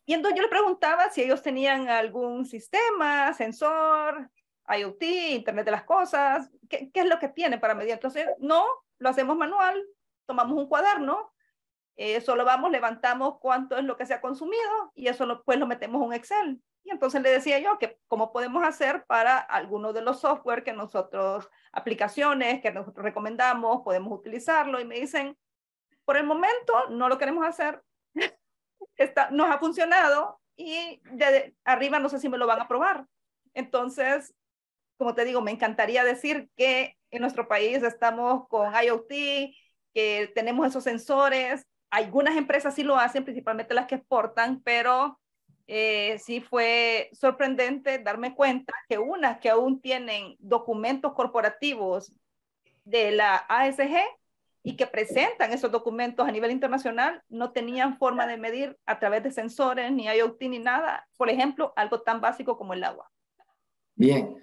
Y entonces yo les preguntaba si ellos tenían algún sistema, sensor, IoT, Internet de las Cosas, ¿qué, qué es lo que tienen para medir? Entonces, no, lo hacemos manual, tomamos un cuaderno, eh, solo vamos, levantamos cuánto es lo que se ha consumido y eso lo, pues lo metemos en un Excel. Y entonces le decía yo que cómo podemos hacer para algunos de los software que nosotros, aplicaciones que nosotros recomendamos, podemos utilizarlo. Y me dicen, por el momento no lo queremos hacer. Está, nos ha funcionado y de arriba no sé si me lo van a probar. Entonces, como te digo, me encantaría decir que en nuestro país estamos con IoT, que tenemos esos sensores. Algunas empresas sí lo hacen, principalmente las que exportan, pero... Eh, sí fue sorprendente darme cuenta que unas que aún tienen documentos corporativos de la A S G y que presentan esos documentos a nivel internacional no tenían forma de medir a través de sensores, ni IoT, ni nada. Por ejemplo, algo tan básico como el agua. Bien.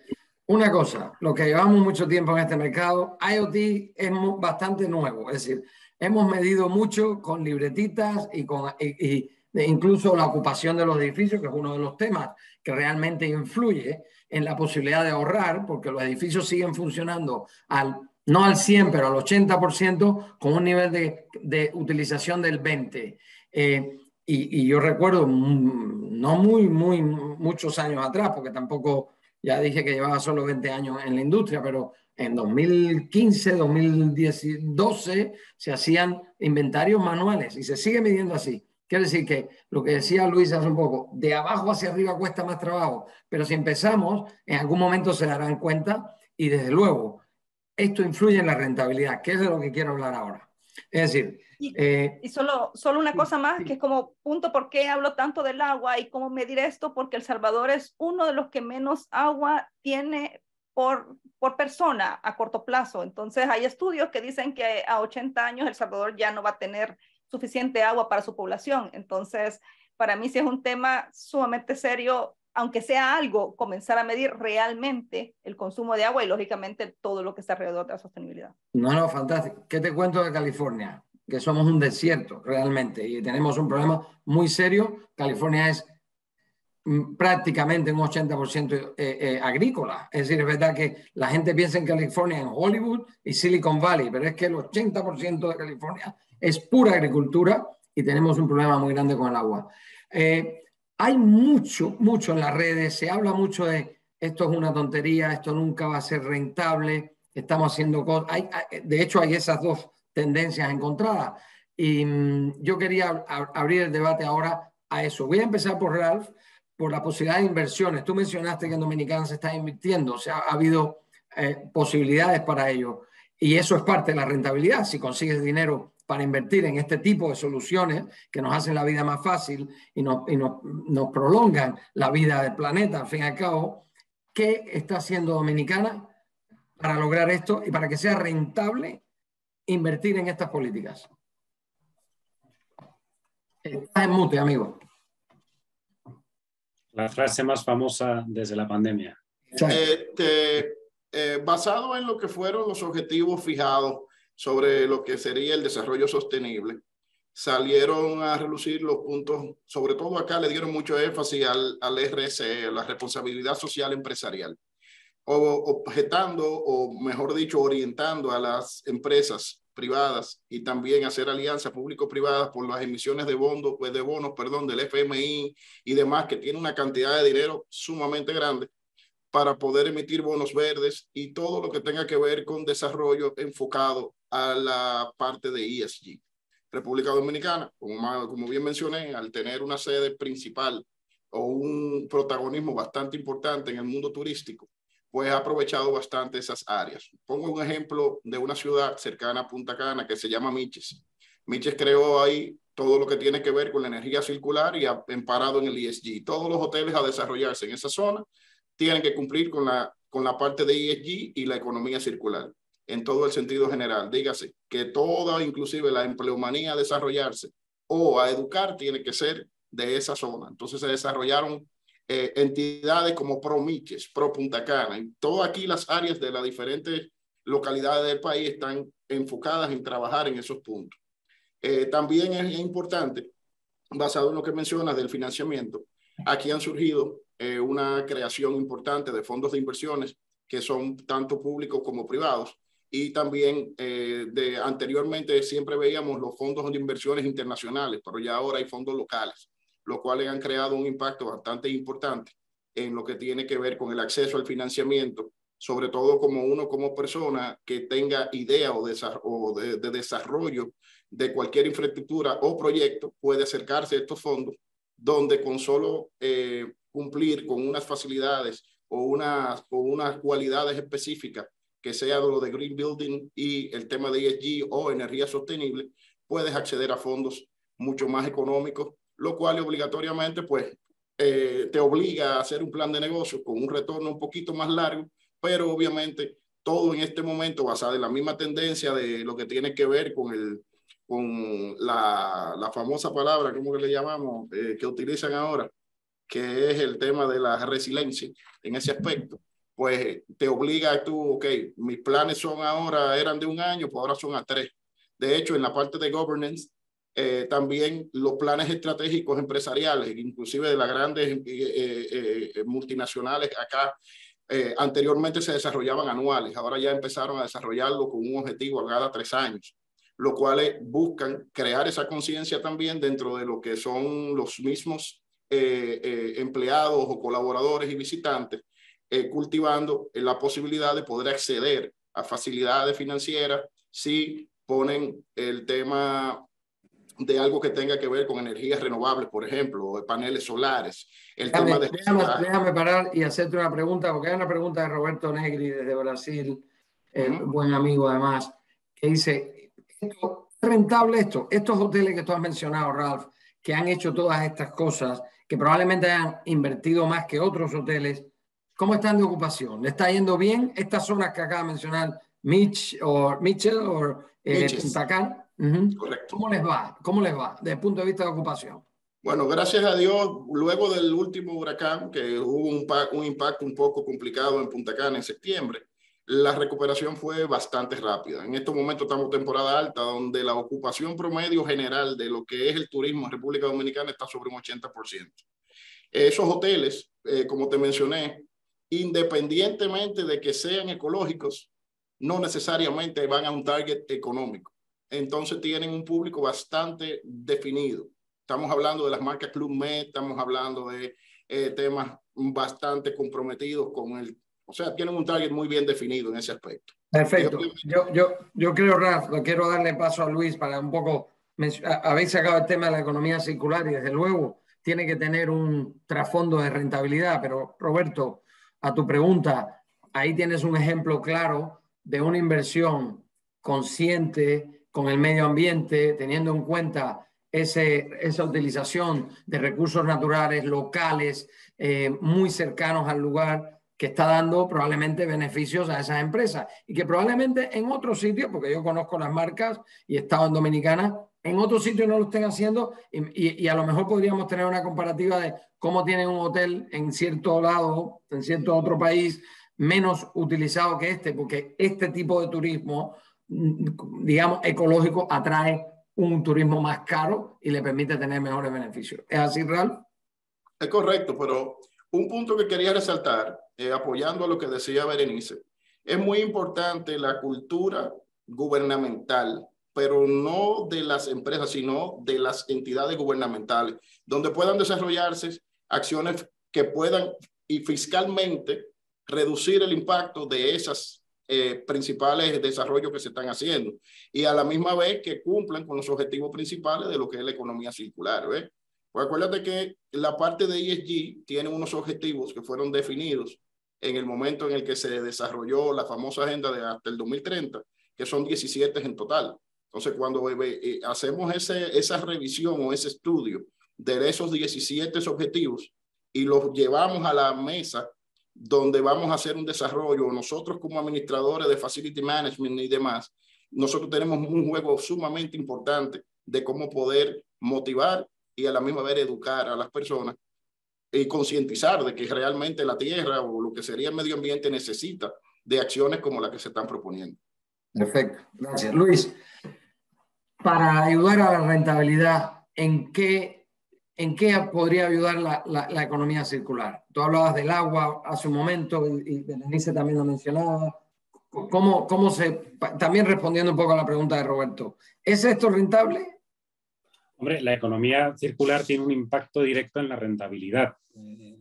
Una cosa, lo que llevamos mucho tiempo en este mercado, IoT es bastante nuevo. Es decir, Hemos medido mucho con libretitas y con y, y, e incluso la ocupación de los edificios, que es uno de los temas que realmente influye en la posibilidad de ahorrar, porque los edificios siguen funcionando al, no al cien, pero al ochenta por ciento, con un nivel de, de utilización del veinte por ciento. Eh, y, y yo recuerdo, no muy, muy, muchos años atrás, porque tampoco, ya dije que llevaba solo veinte años en la industria, pero en dos mil quince, dos mil doce, se hacían inventarios manuales y se sigue midiendo así. Quiere decir que lo que decía Luis hace un poco, de abajo hacia arriba cuesta más trabajo, pero si empezamos, en algún momento se darán cuenta y desde luego esto influye en la rentabilidad, que es de lo que quiero hablar ahora. Es decir... Y, eh, y solo, solo una cosa más, que es como punto por qué hablo tanto del agua y cómo medir esto, porque El Salvador es uno de los que menos agua tiene por, por persona a corto plazo. Entonces hay estudios que dicen que a ochenta años El Salvador ya no va a tener suficiente agua para su población. Entonces, para mí sí es un tema sumamente serio, aunque sea algo, comenzar a medir realmente el consumo de agua y lógicamente todo lo que está alrededor de la sostenibilidad. No, no, fantástico. ¿Qué te cuento de California? Que somos un desierto realmente y tenemos un problema muy serio. California es prácticamente un ochenta por ciento eh, eh, agrícola. Es decir, es verdad que la gente piensa en California, en Hollywood y Silicon Valley, pero es que el ochenta por ciento de California es pura agricultura y tenemos un problema muy grande con el agua. Eh, hay mucho, mucho en las redes, se habla mucho de esto es una tontería, esto nunca va a ser rentable, estamos haciendo cosas. Hay, hay, de hecho, hay esas dos tendencias encontradas. Y mmm, yo quería ab abrir el debate ahora a eso. Voy a empezar por Ralf, por la posibilidad de inversiones. Tú mencionaste que en Dominicana se está invirtiendo, o sea, ha habido eh, posibilidades para ello. Y eso es parte de la rentabilidad, si consigues dinero para invertir en este tipo de soluciones que nos hacen la vida más fácil y nos, y nos, nos prolongan la vida del planeta, al fin y al cabo. ¿Qué está haciendo Dominicana para lograr esto y para que sea rentable invertir en estas políticas? Estás en mute, amigo. La frase más famosa desde la pandemia. Eh, eh, eh, basado en lo que fueron los objetivos fijados sobre lo que sería el desarrollo sostenible, salieron a relucir los puntos, sobre todo acá le dieron mucho énfasis al, al R S E, la responsabilidad social empresarial, o objetando, o mejor dicho, orientando a las empresas privadas y también hacer alianzas público-privadas por las emisiones de bonos, pues de bonos, perdón, del F M I y demás, que tiene una cantidad de dinero sumamente grande para poder emitir bonos verdes y todo lo que tenga que ver con desarrollo enfocado a la parte de E S G. República Dominicana, como bien mencioné, al tener una sede principal o un protagonismo bastante importante en el mundo turístico, pues ha aprovechado bastante esas áreas. Pongo un ejemplo de una ciudad cercana a Punta Cana que se llama Miches. Miches creó ahí todo lo que tiene que ver con la energía circular y ha amparado en el E S G. Todos los hoteles a desarrollarse en esa zona tienen que cumplir con la, con la parte de E S G y la economía circular, en todo el sentido general. Dígase que toda, inclusive la empleomanía a desarrollarse o a educar, tiene que ser de esa zona. Entonces se desarrollaron eh, entidades como ProMiches, Pro Punta Cana. En todas aquí las áreas de las diferentes localidades del país están enfocadas en trabajar en esos puntos. Eh, también es importante, basado en lo que mencionas del financiamiento, aquí han surgido eh, una creación importante de fondos de inversiones que son tanto públicos como privados. Y también eh, de, anteriormente siempre veíamos los fondos de inversiones internacionales, pero ya ahora hay fondos locales, los cuales han creado un impacto bastante importante en lo que tiene que ver con el acceso al financiamiento, sobre todo como uno, como persona que tenga idea o, desa o de, de desarrollo de cualquier infraestructura o proyecto, puede acercarse a estos fondos, donde con solo eh, cumplir con unas facilidades o unas, o unas cualidades específicas, que sea lo de Green Building y el tema de E S G o energía sostenible, puedes acceder a fondos mucho más económicos, lo cual obligatoriamente pues, eh, te obliga a hacer un plan de negocio con un retorno un poquito más largo, pero obviamente todo en este momento basado en la misma tendencia de lo que tiene que ver con, el, con la, la famosa palabra, ¿cómo que le llamamos?, eh, que utilizan ahora, que es el tema de la resiliencia en ese aspecto. Pues te obliga a tú, ok, mis planes son ahora, eran de un año, pues ahora son a tres. De hecho, en la parte de governance, eh, también los planes estratégicos empresariales, inclusive de las grandes eh, eh, eh, multinacionales acá, eh, anteriormente se desarrollaban anuales, ahora ya empezaron a desarrollarlo con un objetivo cada tres años, lo cual buscan crear esa conciencia también dentro de lo que son los mismos eh, eh, empleados o colaboradores y visitantes, eh, cultivando eh, la posibilidad de poder acceder a facilidades financieras si ponen el tema de algo que tenga que ver con energías renovables, por ejemplo, paneles solares. El déjame, tema de... déjame, déjame parar y hacerte una pregunta, porque hay una pregunta de Roberto Negri desde Brasil, eh, uh-huh. buen amigo además, que dice, ¿es rentable esto? Estos hoteles que tú has mencionado, Ralf, que han hecho todas estas cosas, que probablemente han invertido más que otros hoteles, ¿cómo están de ocupación? ¿Le está yendo bien estas zonas que acaba de mencionar Mitch o Mitchell o eh, Punta Cana? Uh-huh. Correcto. ¿Cómo les va? ¿Cómo les va desde el punto de vista de ocupación? Bueno, gracias a Dios, luego del último huracán, que hubo un, un impacto un poco complicado en Punta Cana en septiembre, la recuperación fue bastante rápida. En estos momentos estamos en temporada alta, donde la ocupación promedio general de lo que es el turismo en República Dominicana está sobre un ochenta por ciento. Esos hoteles, eh, como te mencioné, independientemente de que sean ecológicos, no necesariamente van a un target económico. Entonces tienen un público bastante definido. Estamos hablando de las marcas Club Med, estamos hablando de eh, temas bastante comprometidos con el... O sea, tienen un target muy bien definido en ese aspecto. Perfecto. Yo, yo, yo creo, Ralf, lo quiero darle paso a Luis para un poco... Habéis sacado el tema de la economía circular y desde luego tiene que tener un trasfondo de rentabilidad. Pero, Roberto, a tu pregunta, ahí tienes un ejemplo claro de una inversión consciente... con el medio ambiente, teniendo en cuenta ese, esa utilización de recursos naturales locales eh, muy cercanos al lugar, que está dando probablemente beneficios a esas empresas y que probablemente en otros sitios, porque yo conozco las marcas y he estado en Dominicana, en otros sitios no lo estén haciendo y, y, y a lo mejor podríamos tener una comparativa de cómo tienen un hotel en cierto lado, en cierto otro país, menos utilizado que este, porque este tipo de turismo... digamos, ecológico, atrae un turismo más caro y le permite tener mejores beneficios. ¿Es así, Ralf? Es correcto, pero un punto que quería resaltar, eh, apoyando a lo que decía Berenice, es muy importante la cultura gubernamental, pero no de las empresas, sino de las entidades gubernamentales, donde puedan desarrollarse acciones que puedan y fiscalmente reducir el impacto de esas Eh, principales desarrollos que se están haciendo y a la misma vez que cumplan con los objetivos principales de lo que es la economía circular, ¿ves? Pues acuérdate que la parte de E S G tiene unos objetivos que fueron definidos en el momento en el que se desarrolló la famosa agenda de hasta el dos mil treinta, que son diecisiete en total. Entonces, cuando eh, hacemos ese, esa revisión o ese estudio de esos diecisiete objetivos y los llevamos a la mesa donde vamos a hacer un desarrollo, nosotros como administradores de Facility Management y demás, nosotros tenemos un juego sumamente importante de cómo poder motivar y a la misma vez educar a las personas y concientizar de que realmente la tierra o lo que sería el medio ambiente necesita de acciones como las que se están proponiendo. Perfecto, gracias. Luis, para ayudar a la rentabilidad, ¿en qué... ¿En qué podría ayudar la, la, la economía circular? Tú hablabas del agua hace un momento y Berenice también lo mencionaba. ¿Cómo, cómo se, también respondiendo un poco a la pregunta de Roberto, ¿es esto rentable? Hombre, la economía circular tiene un impacto directo en la rentabilidad, eh,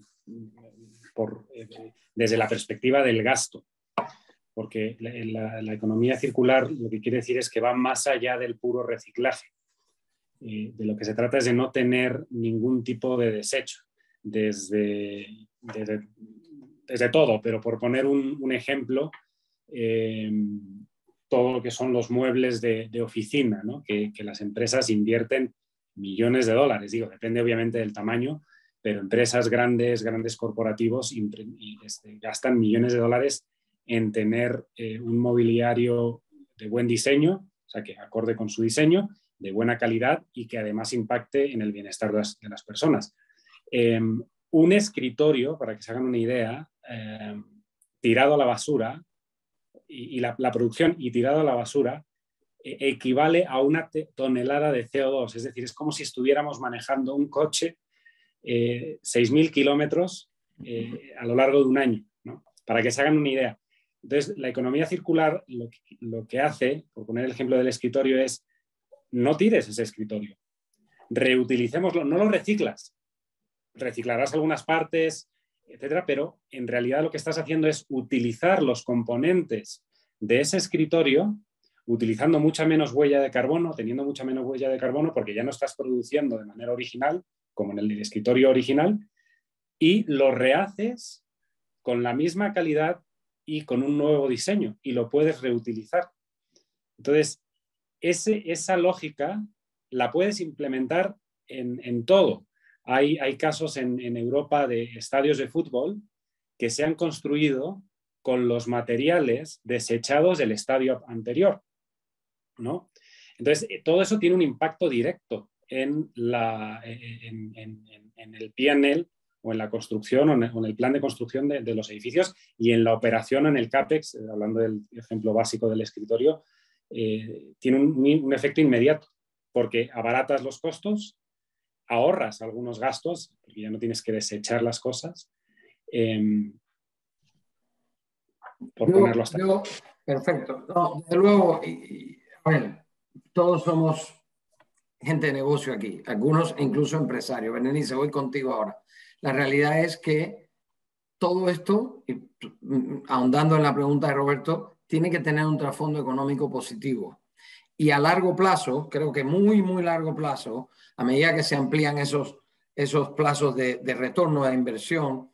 por, eh, desde la perspectiva del gasto. Porque la, la, la economía circular lo que quiere decir es que va más allá del puro reciclaje. Eh, de lo que se trata es de no tener ningún tipo de desecho desde, desde, desde todo, pero por poner un, un ejemplo, eh, todo lo que son los muebles de, de oficina, ¿no? que, que las empresas invierten millones de dólares, digo, depende obviamente del tamaño, pero empresas grandes, grandes corporativos y, este, gastan millones de dólares en tener eh, un mobiliario de buen diseño, o sea que acorde con su diseño, de buena calidad y que además impacte en el bienestar de las, de las personas. Eh, un escritorio, para que se hagan una idea, eh, tirado a la basura, y, y la, la producción y tirado a la basura, eh, equivale a una tonelada de C O dos. Es decir, es como si estuviéramos manejando un coche eh, seis mil kilómetros eh, a lo largo de un año, ¿no? Para que se hagan una idea. Entonces, la economía circular lo que, lo que hace, por poner el ejemplo del escritorio, es no tires ese escritorio, reutilicémoslo, no lo reciclas. Reciclarás algunas partes, etcétera, pero en realidad lo que estás haciendo es utilizar los componentes de ese escritorio, utilizando mucha menos huella de carbono, teniendo mucha menos huella de carbono, porque ya no estás produciendo de manera original, como en el escritorio original, y lo rehaces con la misma calidad y con un nuevo diseño, y lo puedes reutilizar. Entonces, ese, esa lógica la puedes implementar en, en todo. Hay, hay casos en, en Europa de estadios de fútbol que se han construido con los materiales desechados del estadio anterior, ¿no? Entonces, todo eso tiene un impacto directo en, la, en, en, en el P N L o en la construcción o en el, o en el plan de construcción de, de los edificios y en la operación en el CAPEX, hablando del ejemplo básico del escritorio, eh, tiene un, un efecto inmediato porque abaratas los costos, ahorras algunos gastos, porque ya no tienes que desechar las cosas. Eh, por yo, ponerlo hasta yo, perfecto. No, desde luego, y, y, a ver, todos somos gente de negocio aquí, algunos incluso empresarios. Berenice, voy contigo ahora. La realidad es que todo esto, y, ahondando en la pregunta de Roberto, tiene que tener un trasfondo económico positivo. Y a largo plazo, creo que muy, muy largo plazo, a medida que se amplían esos, esos plazos de, de retorno de inversión,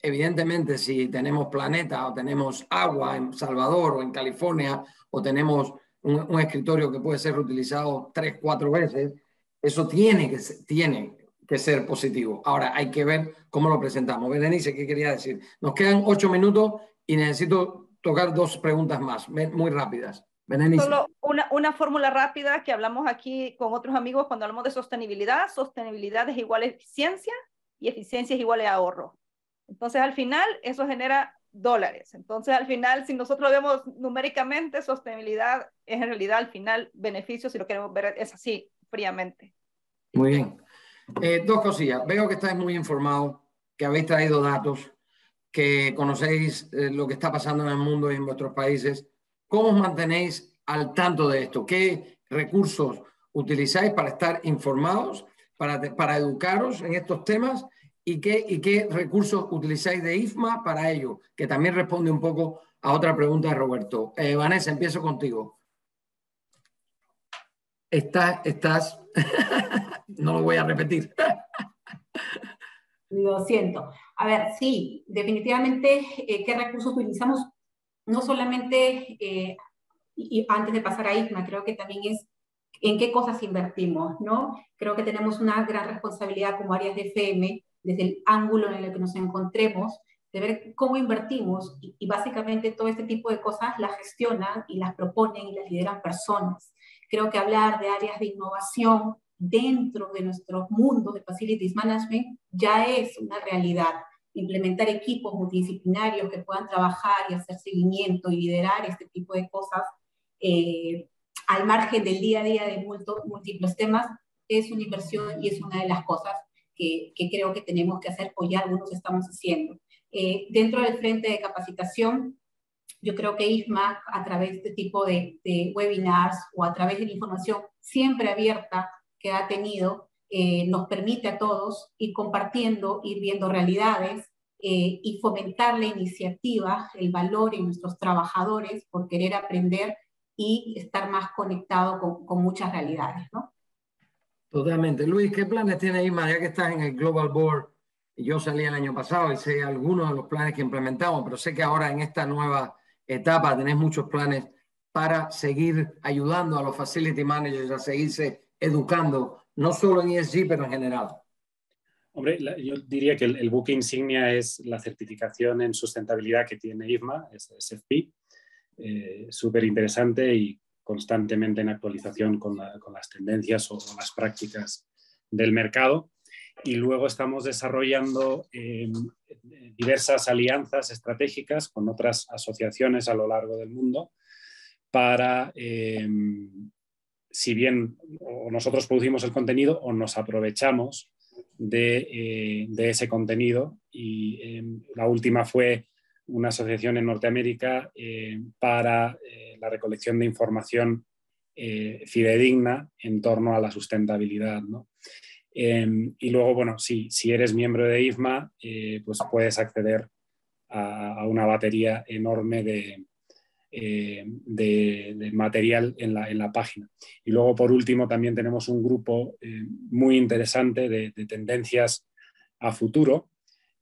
evidentemente si tenemos planeta o tenemos agua en Salvador o en California o tenemos un, un escritorio que puede ser reutilizado tres, cuatro veces, eso tiene que, tiene que ser positivo. Ahora hay que ver cómo lo presentamos. Berenice, ¿qué quería decir? Nos quedan ocho minutos y necesito tocar dos preguntas más, muy rápidas. Solo una, una fórmula rápida que hablamos aquí con otros amigos cuando hablamos de sostenibilidad. Sostenibilidad es igual a eficiencia y eficiencia es igual a ahorro. Entonces, al final, eso genera dólares. Entonces, al final, si nosotros vemos numéricamente, sostenibilidad es en realidad, al final, beneficio, si lo queremos ver, es así, fríamente. Muy bien. Eh, dos cosillas. Veo que estáis muy informados, que habéis traído datos, que conocéis eh, lo que está pasando en el mundo y en vuestros países. ¿Cómo os mantenéis al tanto de esto? ¿Qué recursos utilizáis para estar informados, para, para educaros en estos temas? ¿Y qué, y qué recursos utilizáis de I F M A para ello? Que también responde un poco a otra pregunta de Roberto. Eh, Vanessa, empiezo contigo. Estás, estás... no lo voy a repetir. Lo siento. A ver, sí, definitivamente, eh, ¿qué recursos utilizamos? No solamente, eh, y antes de pasar a I F M A, creo que también es en qué cosas invertimos, ¿no? Creo que tenemos una gran responsabilidad como áreas de F M, desde el ángulo en el que nos encontremos, de ver cómo invertimos, y, y básicamente todo este tipo de cosas las gestionan y las proponen y las lideran personas. Creo que hablar de áreas de innovación dentro de nuestro mundo de Facilities Management ya es una realidad. Implementar equipos multidisciplinarios que puedan trabajar y hacer seguimiento y liderar este tipo de cosas eh, al margen del día a día de múltiples temas es una inversión y es una de las cosas que, que creo que tenemos que hacer o ya algunos estamos haciendo. Eh, dentro del frente de capacitación, yo creo que I F M A a través de este tipo de, de webinars o a través de la información siempre abierta que ha tenido, Eh, nos permite a todos ir compartiendo, ir viendo realidades eh, y fomentar la iniciativa, el valor en nuestros trabajadores por querer aprender y estar más conectado con, con muchas realidades, ¿no? Totalmente. Luis, ¿qué planes tiene I F M A? Ya que estás en el Global Board, yo salí el año pasado y sé algunos de los planes que implementamos, pero sé que ahora en esta nueva etapa tenés muchos planes para seguir ayudando a los Facility Managers a seguirse educando no solo en E S G, pero en general. Hombre, la, yo diría que el, el buque insignia es la certificación en sustentabilidad que tiene I F M A, es S F P, eh, súper interesante y constantemente en actualización con, la, con las tendencias o con las prácticas del mercado. Y luego estamos desarrollando eh, diversas alianzas estratégicas con otras asociaciones a lo largo del mundo para, eh, si bien o nosotros producimos el contenido o nos aprovechamos de, eh, de ese contenido. Y eh, la última fue una asociación en Norteamérica eh, para eh, la recolección de información eh, fidedigna en torno a la sustentabilidad, ¿no? Eh, y luego, bueno, si, si eres miembro de I F M A, eh, pues puedes acceder a, a una batería enorme de, eh, de, de material en la, en la página. Y luego, por último, también tenemos un grupo eh, muy interesante de, de tendencias a futuro,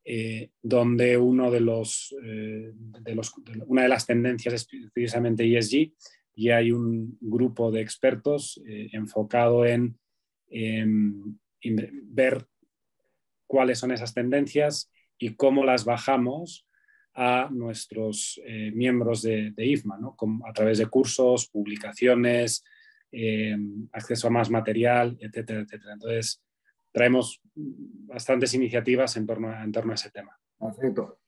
eh, donde uno de los, eh, de los, de, una de las tendencias es precisamente E S G, y hay un grupo de expertos eh, enfocado en eh, ver cuáles son esas tendencias y cómo las bajamos a nuestros eh, miembros de, de I F M A, ¿no? Como a través de cursos, publicaciones, eh, acceso a más material, etcétera, etcétera. Entonces, traemos bastantes iniciativas en torno a, en torno a ese tema. Perfecto.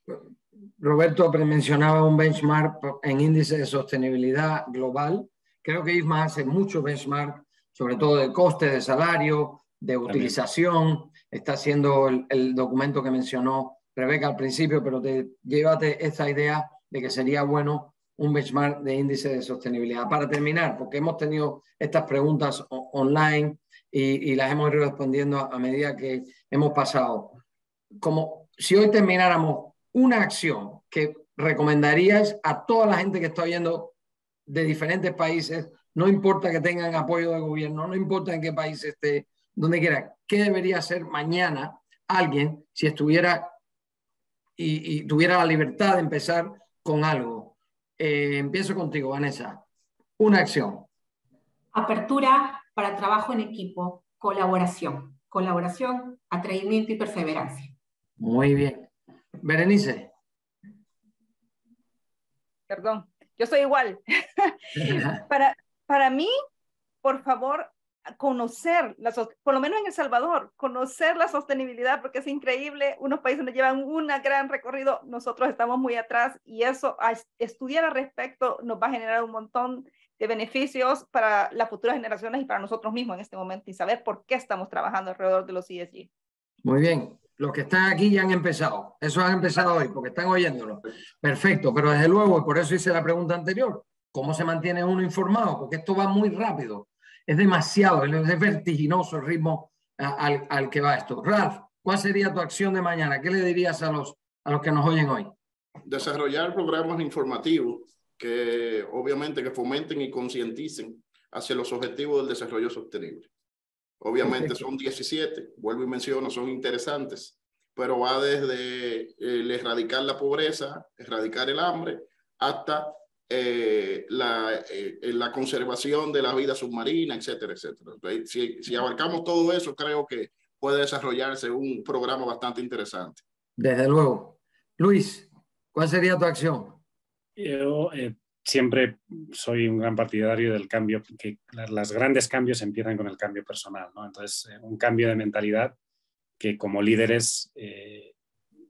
Roberto mencionaba un benchmark en índice de sostenibilidad global. Creo que I F M A hace mucho benchmark, sobre todo de coste, de salario, de utilización. También está haciendo el, el documento que mencionó Rebeca al principio, pero te, llévate esta idea de que sería bueno un benchmark de índice de sostenibilidad. Para terminar, porque hemos tenido estas preguntas o, online y, y las hemos ido respondiendo a, a medida que hemos pasado. Como si hoy termináramos, una acción que recomendarías a toda la gente que está oyendo de diferentes países, no importa que tengan apoyo del gobierno, no importa en qué país esté, donde quiera, ¿qué debería hacer mañana alguien si estuviera y, y tuviera la libertad de empezar con algo? Eh, empiezo contigo, Vanessa. Una acción. Apertura para trabajo en equipo, colaboración, colaboración, atrevimiento y perseverancia. Muy bien. Berenice. Perdón, yo soy igual. para, para mí, por favor, conocer, la, por lo menos en El Salvador, conocer la sostenibilidad, porque es increíble. Unos países nos llevan un gran recorrido, nosotros estamos muy atrás, y eso, a estudiar al respecto, nos va a generar un montón de beneficios para las futuras generaciones y para nosotros mismos en este momento, y saber por qué estamos trabajando alrededor de los E S G. Muy bien. Los que están aquí ya han empezado. Eso han empezado hoy, porque están oyéndolo. Perfecto, pero desde luego, y por eso hice la pregunta anterior, ¿cómo se mantiene uno informado? Porque esto va muy rápido. Es demasiado, es vertiginoso el ritmo al, al que va esto. Ralf, ¿cuál sería tu acción de mañana? ¿Qué le dirías a los, a los que nos oyen hoy? Desarrollar programas informativos que, obviamente, que fomenten y concienticen hacia los objetivos del desarrollo sostenible. Obviamente son diecisiete, vuelvo y menciono, son interesantes, pero va desde el erradicar la pobreza, erradicar el hambre, hasta eh, la, eh, la conservación de la vida submarina, etcétera, etcétera. Entonces, si, si abarcamos todo eso, creo que puede desarrollarse un programa bastante interesante. Desde luego. Luis, ¿cuál sería tu acción? Yo... Eh... Siempre soy un gran partidario del cambio, que los grandes cambios empiezan con el cambio personal, ¿no? Entonces, un cambio de mentalidad que como líderes eh,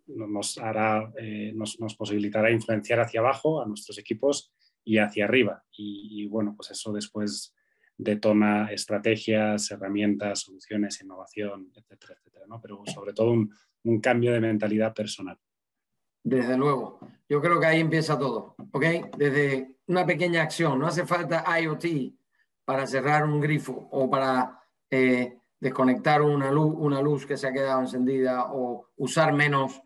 nos, hará, eh, nos, nos posibilitará influenciar hacia abajo a nuestros equipos y hacia arriba. Y, y bueno, pues eso después detona estrategias, herramientas, soluciones, innovación, etcétera, etcétera, ¿no? Pero sobre todo un, un cambio de mentalidad personal. Desde luego. Yo creo que ahí empieza todo, ¿ok? Desde una pequeña acción. No hace falta IoT para cerrar un grifo o para eh, desconectar una luz, una luz que se ha quedado encendida, o usar menos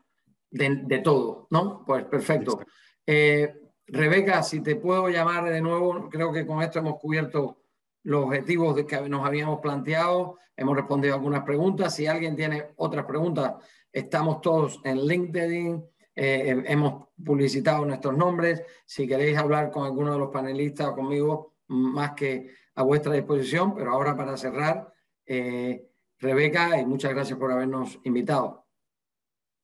de, de todo, ¿no? Pues perfecto. Eh, Rebeca, si te puedo llamar de nuevo, creo que con esto hemos cubierto los objetivos de que nos habíamos planteado, hemos respondido algunas preguntas. Si alguien tiene otras preguntas, estamos todos en LinkedIn. Eh, hemos publicitado nuestros nombres. Si queréis hablar con alguno de los panelistas o conmigo, más que a vuestra disposición. Pero ahora, para cerrar, eh, Rebeca, y muchas gracias por habernos invitado.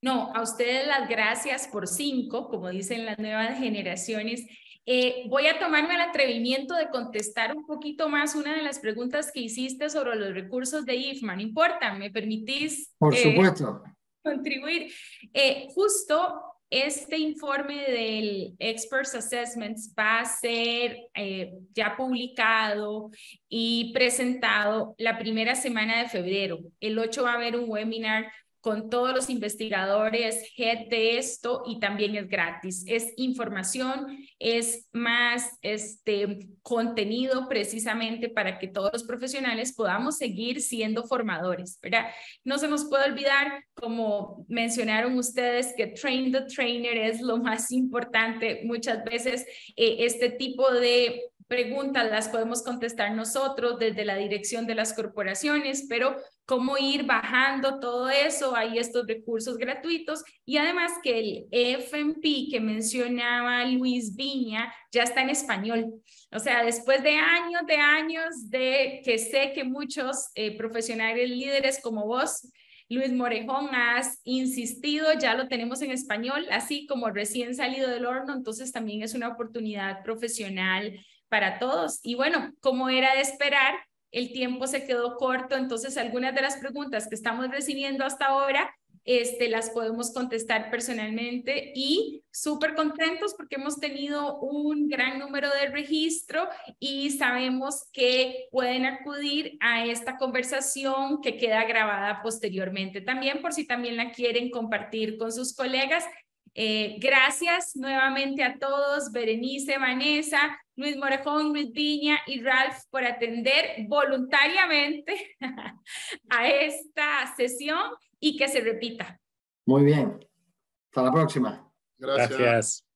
No, a ustedes las gracias por cinco, como dicen las nuevas generaciones. Eh, voy a tomarme el atrevimiento de contestar un poquito más una de las preguntas que hiciste sobre los recursos de I F M A. No importa, ¿me permitís? Por eh, supuesto. Contribuir. Eh, justo Este informe del Experts Assessments va a ser eh, ya publicado y presentado la primera semana de febrero. El ocho va a haber un webinar con todos los investigadores, head de esto, y también es gratis. Es información, es más este, contenido precisamente para que todos los profesionales podamos seguir siendo formadores, ¿verdad? No se nos puede olvidar, como mencionaron ustedes, que train the trainer es lo más importante. Muchas veces eh, este tipo de preguntas las podemos contestar nosotros desde la dirección de las corporaciones, pero cómo ir bajando todo eso, hay estos recursos gratuitos, y además que el F M P que mencionaba Luis Viña ya está en español. O sea, después de años de años de que sé que muchos eh, profesionales líderes como vos, Luis Morejón, has insistido, ya lo tenemos en español, así como recién salido del horno, entonces también es una oportunidad profesional para todos. Y bueno, como era de esperar, el tiempo se quedó corto, entonces algunas de las preguntas que estamos recibiendo hasta ahora, este, las podemos contestar personalmente, y súper contentos porque hemos tenido un gran número de registro y sabemos que pueden acudir a esta conversación que queda grabada posteriormente también, por si también la quieren compartir con sus colegas. Eh, gracias nuevamente a todos, Berenice, Vanessa, Luis Morejón, Luis Viña y Ralf, por atender voluntariamente a esta sesión, y que se repita. Muy bien, hasta la próxima. Gracias. Gracias.